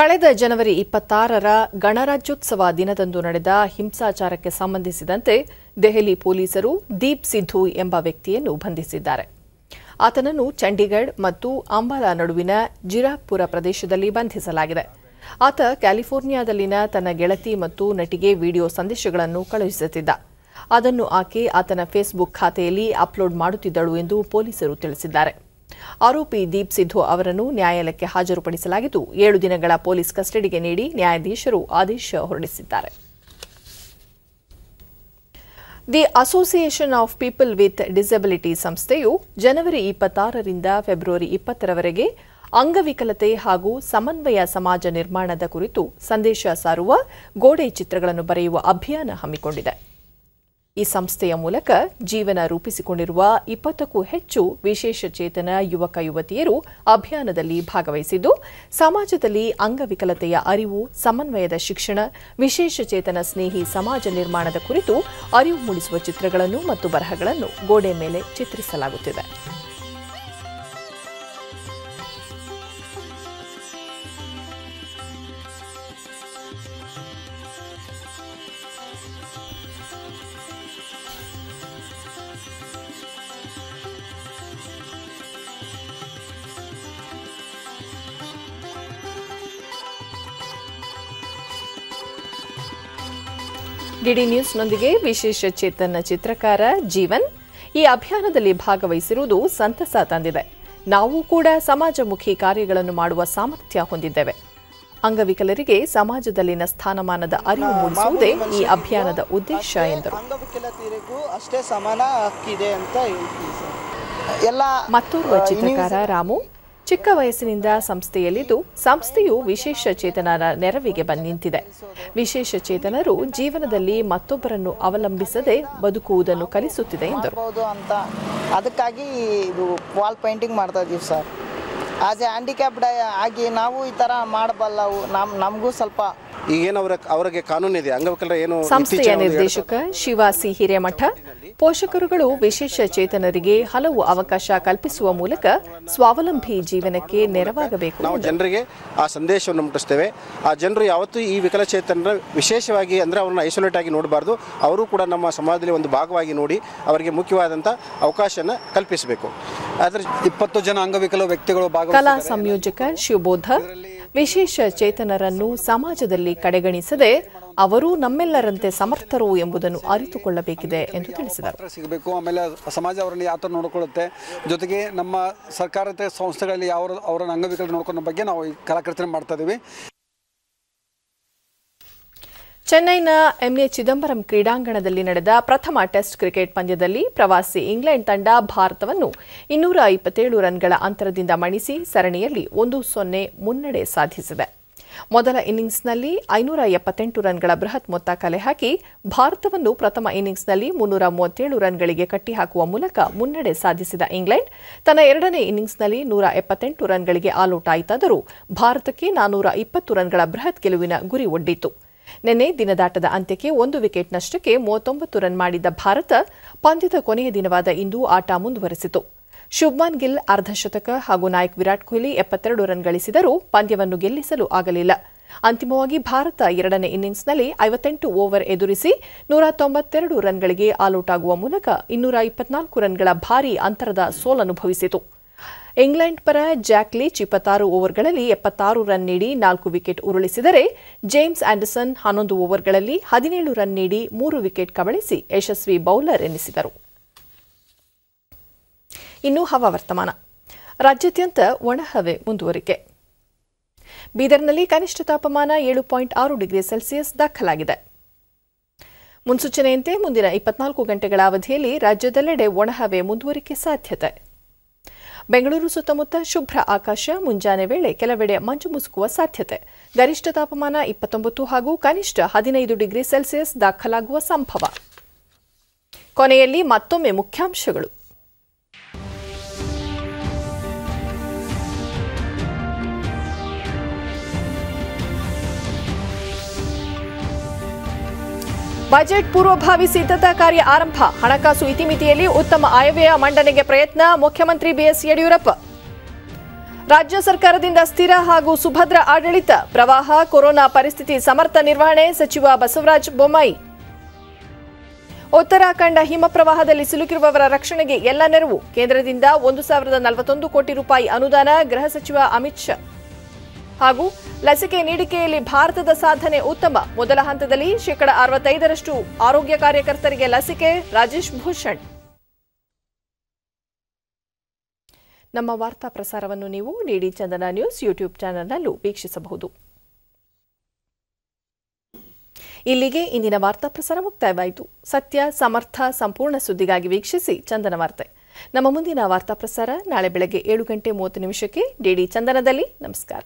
ಕಳೆದ ಜನವರಿ ಇಪ್ಪತ್ತಾರರ ಗಣರಾಜ್ಯೋತ್ಸವ ದಿನದಂದು ನಡೆದ ಹಿಂಸಾಚಾರಕ್ಕೆ ಸಂಬಂಧಿಸಿದಂತೆ ದೆಹಲಿ ಪೊಲೀಸರು ದೀಪ್ ಸಿಧು ಎಂಬ ವ್ಯಕ್ತಿಯನ್ನು ಬಂಧಿಸಿದ್ದಾರೆ. ಆತನನ್ನು ಚಂಡೀಗಢ ಮತ್ತು ಅಂಬಾಲಾ ನಡುವಿನ ಜಿರಾಫ್ಪುರ ಪ್ರದೇಶದಲ್ಲಿ ಬಂಧಿಸಲಾಗಿದೆ. ಆತ ಕ್ಯಾಲಿಫೋರ್ನಿಯಾದಲ್ಲಿನ ತನ್ನ ಗೆಳತಿ ಮತ್ತು ನಟಿಗೆ ವಿಡಿಯೋ ಸಂದೇಶಗಳನ್ನು ಕಳುಹಿಸುತ್ತಿದ್ದ. ಅದನ್ನು ಆಕೆ ಆತನ ಫೇಸ್ಬುಕ್ ಖಾತೆಯಲ್ಲಿ ಅಪ್ಲೋಡ್ ಮಾಡುತ್ತಿದ್ದಳು ಎಂದು ಪೊಲೀಸರು ತಿಳಿಸಿದ್ದಾರೆ. ಆರೋಪಿ ದೀಪ್ ಸಿಧು ಅವರನ್ನು ನ್ಯಾಯಾಲಯಕ್ಕೆ ಹಾಜರುಪಡಿಸಲಾಗಿದ್ದು ಏಳು ದಿನಗಳ ಪೊಲೀಸ್ ಕಸ್ಟಡಿಗೆ ನೀಡಿ ನ್ಯಾಯಾಧೀಶರು ಆದೇಶ ಹೊರಡಿಸಿದ್ದಾರೆ. The association of people with disability ಸಂಸ್ಥೆಯು ಜನವರಿ ಇಪ್ಪತ್ತಾರರಿಂದ ಫೆಬ್ರವರಿ ಇಪ್ಪತ್ತರವರೆಗೆ ಅಂಗವಿಕಲತೆ ಹಾಗೂ ಸಮನ್ವಯ ಸಮಾಜ ನಿರ್ಮಾಣದ ಕುರಿತು ಸಂದೇಶ ಸಾರುವ ಗೋಡೆ ಚಿತ್ರಗಳನ್ನು ಬರೆಯುವ ಅಭಿಯಾನ ಹಮ್ಮಿಕೊಂಡಿದೆ. ಈ ಸಂಸ್ಥೆಯ ಮೂಲಕ ಜೀವನ ರೂಪಿಸಿಕೊಂಡಿರುವ ಇಪ್ಪತ್ತಕ್ಕೂ ಹೆಚ್ಚು ವಿಶೇಷಚೇತನ ಯುವಕ ಯುವತಿಯರು ಅಭಿಯಾನದಲ್ಲಿ ಭಾಗವಹಿಸಿದ್ದು ಸಮಾಜದಲ್ಲಿ ಅಂಗವಿಕಲತೆಯ ಅರಿವು ಸಮನ್ವಯದ ಶಿಕ್ಷಣ ವಿಶೇಷಚೇತನ ಸ್ನೇಹಿ ಸಮಾಜ ನಿರ್ಮಾಣದ ಕುರಿತು ಅರಿವು ಮೂಡಿಸುವ ಚಿತ್ರಗಳನ್ನು ಮತ್ತು ಬರಹಗಳನ್ನು ಗೋಡೆ ಮೇಲೆ ಚಿತ್ರಿಸಲಾಗುತ್ತಿದೆ. ಡಿಡಿ ನ್ಯೂಸ್ನೊಂದಿಗೆ ವಿಶೇಷ ಚೇತನ ಚಿತ್ರಕಾರ ಜೀವನ್ ಈ ಅಭಿಯಾನದಲ್ಲಿ ಭಾಗವಹಿಸಿರುವುದು ಸಂತಸ ತಂದಿದೆ. ನಾವು ಕೂಡ ಸಮಾಜಮುಖಿ ಕಾರ್ಯಗಳನ್ನು ಮಾಡುವ ಸಾಮರ್ಥ್ಯ ಹೊಂದಿದ್ದೇವೆ. ಅಂಗವಿಕಲರಿಗೆ ಸಮಾಜದಲ್ಲಿನ ಸ್ಥಾನಮಾನದ ಅರಿವು ಮೂಡಿಸುವುದೇ ಈ ಅಭಿಯಾನದ ಉದ್ದೇಶ ಎಂದರು. ಅಂಗವಿಕಲತೆಗೂ ಅಷ್ಟೇ ಸಮಾನ ಹಕ್ಕಿದೆ ಅಂತ ಹೇಳ್ತೀವಿ. ಮತ್ತೋರ್ವ ಚಿತ್ರಕಾರ ರಾಮು ಚಿಕ್ಕ ವಯಸ್ಸಿನಿಂದ ಸಂಸ್ಥೆಯಲ್ಲಿದ್ದು ಸಂಸ್ಥೆಯು ವಿಶೇಷ ಚೇತನರ ನೆರವಿಗೆ ಬಂದಿದೆ. ವಿಶೇಷ ಚೇತನರು ಜೀವನದಲ್ಲಿ ಮತ್ತೊಬ್ಬರನ್ನು ಅವಲಂಬಿಸದೆ ಬದುಕುವುದನ್ನು ಕಲಿಸುತ್ತಿದೆ ಎಂದರು. ಅದಕ್ಕಾಗಿ ಇದು ವಾಲ್ ಪೇಂಟಿಂಗ್ ಮಾಡ್ತಾ ಇದೀವಿ ಸರ್. ಆಸ್ ಎ ಹ್ಯಾಂಡಿಕ್ಯಾಪ್ಡ್ ಆಗಿ ನಾವು ಈ ತರ ಮಾಡಬಲ್ಲ, ನಮಗೂ ಸ್ವಲ್ಪ ಈಗೇನು ಅವರಿಗೆ ಕಾನೂನಿದೆ ಅಂಗವಿಕಲರ ಏನು. ಸಂಸ್ಥೆಯ ನಿರ್ದೇಶಕ ಶಿವಾಸಿ ಹಿರೇಮಠ ಪೋಷಕರುಗಳು ವಿಶೇಷ ಚೇತನರಿಗೆ ಹಲವು ಅವಕಾಶ ಕಲ್ಪಿಸುವ ಮೂಲಕ ಸ್ವಾವಲಂಬಿ ಜೀವನಕ್ಕೆ ನೆರವಾಗಬೇಕು. ನಾವು ಜನರಿಗೆ ಆ ಸಂದೇಶವನ್ನು ಮುಟ್ಟಿಸ್ತೇವೆ. ಆ ಜನರು ಯಾವತ್ತೂ ಈ ವಿಕಲಚೇತನರ ವಿಶೇಷವಾಗಿ ಅಂದರೆ ಅವ್ರನ್ನ ಐಸೋಲೇಟ್ ಆಗಿ ನೋಡಬಾರ್ದು. ಅವರು ಕೂಡ ನಮ್ಮ ಸಮಾಜದಲ್ಲಿ ಒಂದು ಭಾಗವಾಗಿ ನೋಡಿ ಅವರಿಗೆ ಮುಖ್ಯವಾದಂಥ ಅವಕಾಶನ ಕಲ್ಪಿಸಬೇಕು. ಆದರೆ ಇಪ್ಪತ್ತು ಜನ ಅಂಗವಿಕಲ ವ್ಯಕ್ತಿಗಳು ಭಾಗವಹಿಸಿದ್ದಾರೆ. ಕಲಾ ಸಂಯೋಜಕ ಶಿವಬೋಧ ವಿಶೇಷ ಚೇತನರನ್ನು ಸಮಾಜದಲ್ಲಿ ಕಡೆಗಣಿಸದೆ ಅವರು ನಮ್ಮೆಲ್ಲರಂತೆ ಸಮರ್ಥರು ಎಂಬುದನ್ನು ಅರಿತುಕೊಳ್ಳಬೇಕಿದೆ ಎಂದು ತಿಳಿಸಿದರು. ಸಿಗಬೇಕು, ಆಮೇಲೆ ಸಮಾಜ ಅವರನ್ನು ಯಾವ ಥರ ನೋಡಿಕೊಳ್ಳುತ್ತೆ, ಜೊತೆಗೆ ನಮ್ಮ ಸರ್ಕಾರದ ಸಂಸ್ಥೆಗಳಲ್ಲಿ ಯಾವ ಅವರನ್ನು ಅಂಗವಿಕಲರು ನೋಡ್ಕೊಳ್ಳೋ ಬಗ್ಗೆ ನಾವು ಈ ಕಲಾಕೃತಿಯನ್ನು ಮಾಡ್ತಾ ಇದ್ದೀವಿ. ಚೆನ್ನೈನ ಎಂಎ ಚಿದಂಬರಂ ಕ್ರೀಡಾಂಗಣದಲ್ಲಿ ನಡೆದ ಪ್ರಥಮ ಟೆಸ್ಟ್ ಕ್ರಿಕೆಟ್ ಪಂದ್ಯದಲ್ಲಿ ಪ್ರವಾಸಿ ಇಂಗ್ಲೆಂಡ್ ತಂಡ ಭಾರತವನ್ನು ಇನ್ನೂರ ಇಪ್ಪತ್ತೇಳು ರನ್ಗಳ ಅಂತರದಿಂದ ಮಣಿಸಿ ಸರಣಿಯಲ್ಲಿ ಒಂದು ಸೊನ್ನೆ ಮುನ್ನಡೆ ಸಾಧಿಸಿದೆ. ಮೊದಲ ಇನ್ನಿಂಗ್ಸ್ನಲ್ಲಿ ಐನೂರ ಎಪ್ಪತ್ತೆಂಟು ರನ್ಗಳ ಬೃಹತ್ ಮೊತ್ತ ಕಲೆ ಹಾಕಿ ಭಾರತವನ್ನು ಪ್ರಥಮ ಇನ್ನಿಂಗ್ಸ್ನಲ್ಲಿ ಮುನ್ನೂರ ಮೂವತ್ತೇಳು ರನ್ಗಳಿಗೆ ಕಟ್ಟಿಹಾಕುವ ಮೂಲಕ ಮುನ್ನಡೆ ಸಾಧಿಸಿದ ಇಂಗ್ಲೆಂಡ್ ತನ್ನ ಎರಡನೇ ಇನ್ನಿಂಗ್ಸ್ನಲ್ಲಿ ನೂರ ಎಪ್ಪತ್ತೆಂಟು ರನ್ಗಳಿಗೆ ಆಲೌಟ್ ಆಯಿತಾದರೂ ಭಾರತಕ್ಕೆ ನಾನೂರ ಇಪ್ಪತ್ತು ರನ್ಗಳ ಬೃಹತ್ ಗೆಲುವಿನ ಗುರಿ ಒಡ್ಡಿತು. ನಿನ್ನೆ ದಿನದಾಟದ ಅಂತ್ಯಕ್ಕೆ ಒಂದು ವಿಕೆಟ್ನಷ್ಟಕ್ಕೆ ಮೂವತ್ತೊಂಬತ್ತು ರನ್ ಮಾಡಿದ್ದ ಭಾರತ ಪಂದ್ಯದ ಕೊನೆಯ ದಿನವಾದ ಇಂದು ಆಟ ಮುಂದುವರೆಸಿತು. ಶುಭ್ಮನ್ ಗಿಲ್ ಅರ್ಧಶತಕ ಹಾಗೂ ನಾಯಕ್ ವಿರಾಟ್ ಕೊಹ್ಲಿ ಎಪ್ಪತ್ತೆರಡು ರನ್ ಗಳಿಸಿದರೂ ಪಂದ್ಯವನ್ನು ಗೆಲ್ಲಿಸಲು ಆಗಲಿಲ್ಲ. ಅಂತಿಮವಾಗಿ ಭಾರತ ಎರಡನೇ ಇನ್ನಿಂಗ್ಸ್ನಲ್ಲಿ ಐವತ್ತೆಂಟು ಓವರ್ ಎದುರಿಸಿ ನೂರ ತೊಂಬತ್ತೆರಡು ರನ್ಗಳಿಗೆ ಆಲ್ಔಟ್ ಆಗುವ ಮೂಲಕ ಇನ್ನೂರ ಇಪ್ಪತ್ನಾಲ್ಕು ರನ್ಗಳ ಭಾರೀ ಅಂತರದ ಸೋಲನುಭವಿಸಿತು. ಇಂಗ್ಲೆಂಡ್ ಪರ ಜಾಕ್ ಲೀಚ್ ಇಪ್ಪತ್ತಾರು ಓವರ್ಗಳಲ್ಲಿ ಎಪ್ಪತ್ತಾರು ರನ್ ನೀಡಿ ನಾಲ್ಕು ವಿಕೆಟ್ ಉರುಳಿಸಿದರೆ ಜೇಮ್ಸ್ ಆಂಡರ್ಸನ್ ಹನ್ನೊಂದು ಓವರ್ಗಳಲ್ಲಿ ಹದಿನೇಳು ರನ್ ನೀಡಿ ಮೂರು ವಿಕೆಟ್ ಕಬಳಿಸಿ ಯಶಸ್ವಿ ಬೌಲರ್ ಎನಿಸಿದರು. ಇನ್ನು ಹವಾವರ್ತಮಾನ. ರಾಜ್ಯಾದ್ಯಂತ ಒಣಹವೆ ಮುಂದುವರಿಕೆ. ಬೀದರ್ನಲ್ಲಿ ಕನಿಷ್ಠ ತಾಪಮಾನ ಏಳು ಪಾಯಿಂಟ್ ಆರು ಡಿಗ್ರಿ ಸೆಲ್ಸಿಯಸ್ ದಾಖಲಾಗಿದೆ. ಮುನ್ಸೂಚನೆಯಂತೆ ಮುಂದಿನ ಇಪ್ಪತ್ನಾಲ್ಕು ಗಂಟೆಗಳ ಅವಧಿಯಲ್ಲಿ ರಾಜ್ಯದೆಲ್ಲೆಡೆ ಒಣಹವೆ ಮುಂದುವರಿಕೆ ಸಾಧ್ಯತೆ. ಬೆಂಗಳೂರು ಸುತ್ತಮುತ್ತ ಶುಭ್ರ ಆಕಾಶ, ಮುಂಜಾನೆ ವೇಳೆ ಕೆಲವೆಡೆ ಮಂಜು ಮುಸುಕುವ ಸಾಧ್ಯತೆ. ಗರಿಷ್ಠ ತಾಪಮಾನ ಇಪ್ಪತ್ತೊಂಬತ್ತು ಹಾಗೂ ಕನಿಷ್ಠ ಹದಿನೈದು ಡಿಗ್ರಿ ಸೆಲ್ಸಿಯಸ್ ದಾಖಲಾಗುವ ಸಂಭವ. ಕೊನೆಯಲ್ಲಿ ಮತ್ತೊಮ್ಮೆ ಮುಖ್ಯಾಂಶಗಳು. ಬಜೆಟ್ ಪೂರ್ವಭಾವಿ ಸಿದ್ಧತಾ ಕಾರ್ಯ ಆರಂಭ. ಹಣಕಾಸು ಇತಿಮಿತಿಯಲ್ಲಿ ಉತ್ತಮ ಆಯವ್ಯಯ ಮಂಡನೆಗೆ ಪ್ರಯತ್ನ. ಮುಖ್ಯಮಂತ್ರಿ ಬಿಎಸ್ ಯಡಿಯೂರಪ್ಪ. ರಾಜ್ಯ ಸರ್ಕಾರದಿಂದ ಸ್ಥಿರ ಹಾಗೂ ಸುಭದ್ರ ಆಡಳಿತ. ಪ್ರವಾಹ, ಕೊರೋನಾ ಪರಿಸ್ಥಿತಿ ಸಮರ್ಥ ನಿರ್ವಹಣೆ. ಸಚಿವ ಬಸವರಾಜ ಬೊಮ್ಮಾಯಿ. ಉತ್ತರಾಖಂಡ ಹಿಮಪ್ರವಾಹದಲ್ಲಿ ಸಿಲುಕಿರುವವರ ರಕ್ಷಣೆಗೆ ಎಲ್ಲ ನೆರವು. ಕೇಂದ್ರದಿಂದ ಒಂದು ಸಾವಿರದ ನಲವತ್ತೊಂದು ಕೋಟಿ ರೂಪಾಯಿ ಅನುದಾನ. ಗೃಹ ಸಚಿವ ಅಮಿತ್ ಶಾ. ಹಾಗೂ ಲಸಿಕೆ ನೀಡಿಕೆಯಲ್ಲಿ ಭಾರತದ ಸಾಧನೆ ಉತ್ತಮ. ಮೊದಲ ಹಂತದಲ್ಲಿ ಶೇಕಡ ಅರವತ್ತೈದರಷ್ಟು ಆರೋಗ್ಯ ಕಾರ್ಯಕರ್ತರಿಗೆ ಲಸಿಕೆ. ರಾಜೇಶ್ ಭೂಷಣ್. ನಮ್ಮ ವಾರ್ತಾ ಪ್ರಸಾರವನ್ನು ನೀವು ಡಿಡಿ ಚಂದನ ನ್ಯೂಸ್ ಯೂಟ್ಯೂಬ್ ಚಾನೆಲ್ನಲ್ಲೂ ವೀಕ್ಷಿಸಬಹುದು. ಇಲ್ಲಿಗೆ ಇಂದಿನ ವಾರ್ತಾ ಪ್ರಸಾರ ಮುಕ್ತಾಯವಾಯಿತು. ಸತ್ಯ, ಸಮರ್ಥ, ಸಂಪೂರ್ಣ ಸುದ್ದಿಗಾಗಿ ವೀಕ್ಷಿಸಿ ಚಂದನ ವಾರ್ತೆ. ನಮ್ಮ ಮುಂದಿನ ವಾರ್ತಾ ಪ್ರಸಾರ ನಾಳೆ ಬೆಳಗ್ಗೆ ಏಳು ಗಂಟೆ ಮೂವತ್ತು ನಿಮಿಷಕ್ಕೆ ಡಿಡಿ ಚಂದನದಲ್ಲಿ. ನಮಸ್ಕಾರ.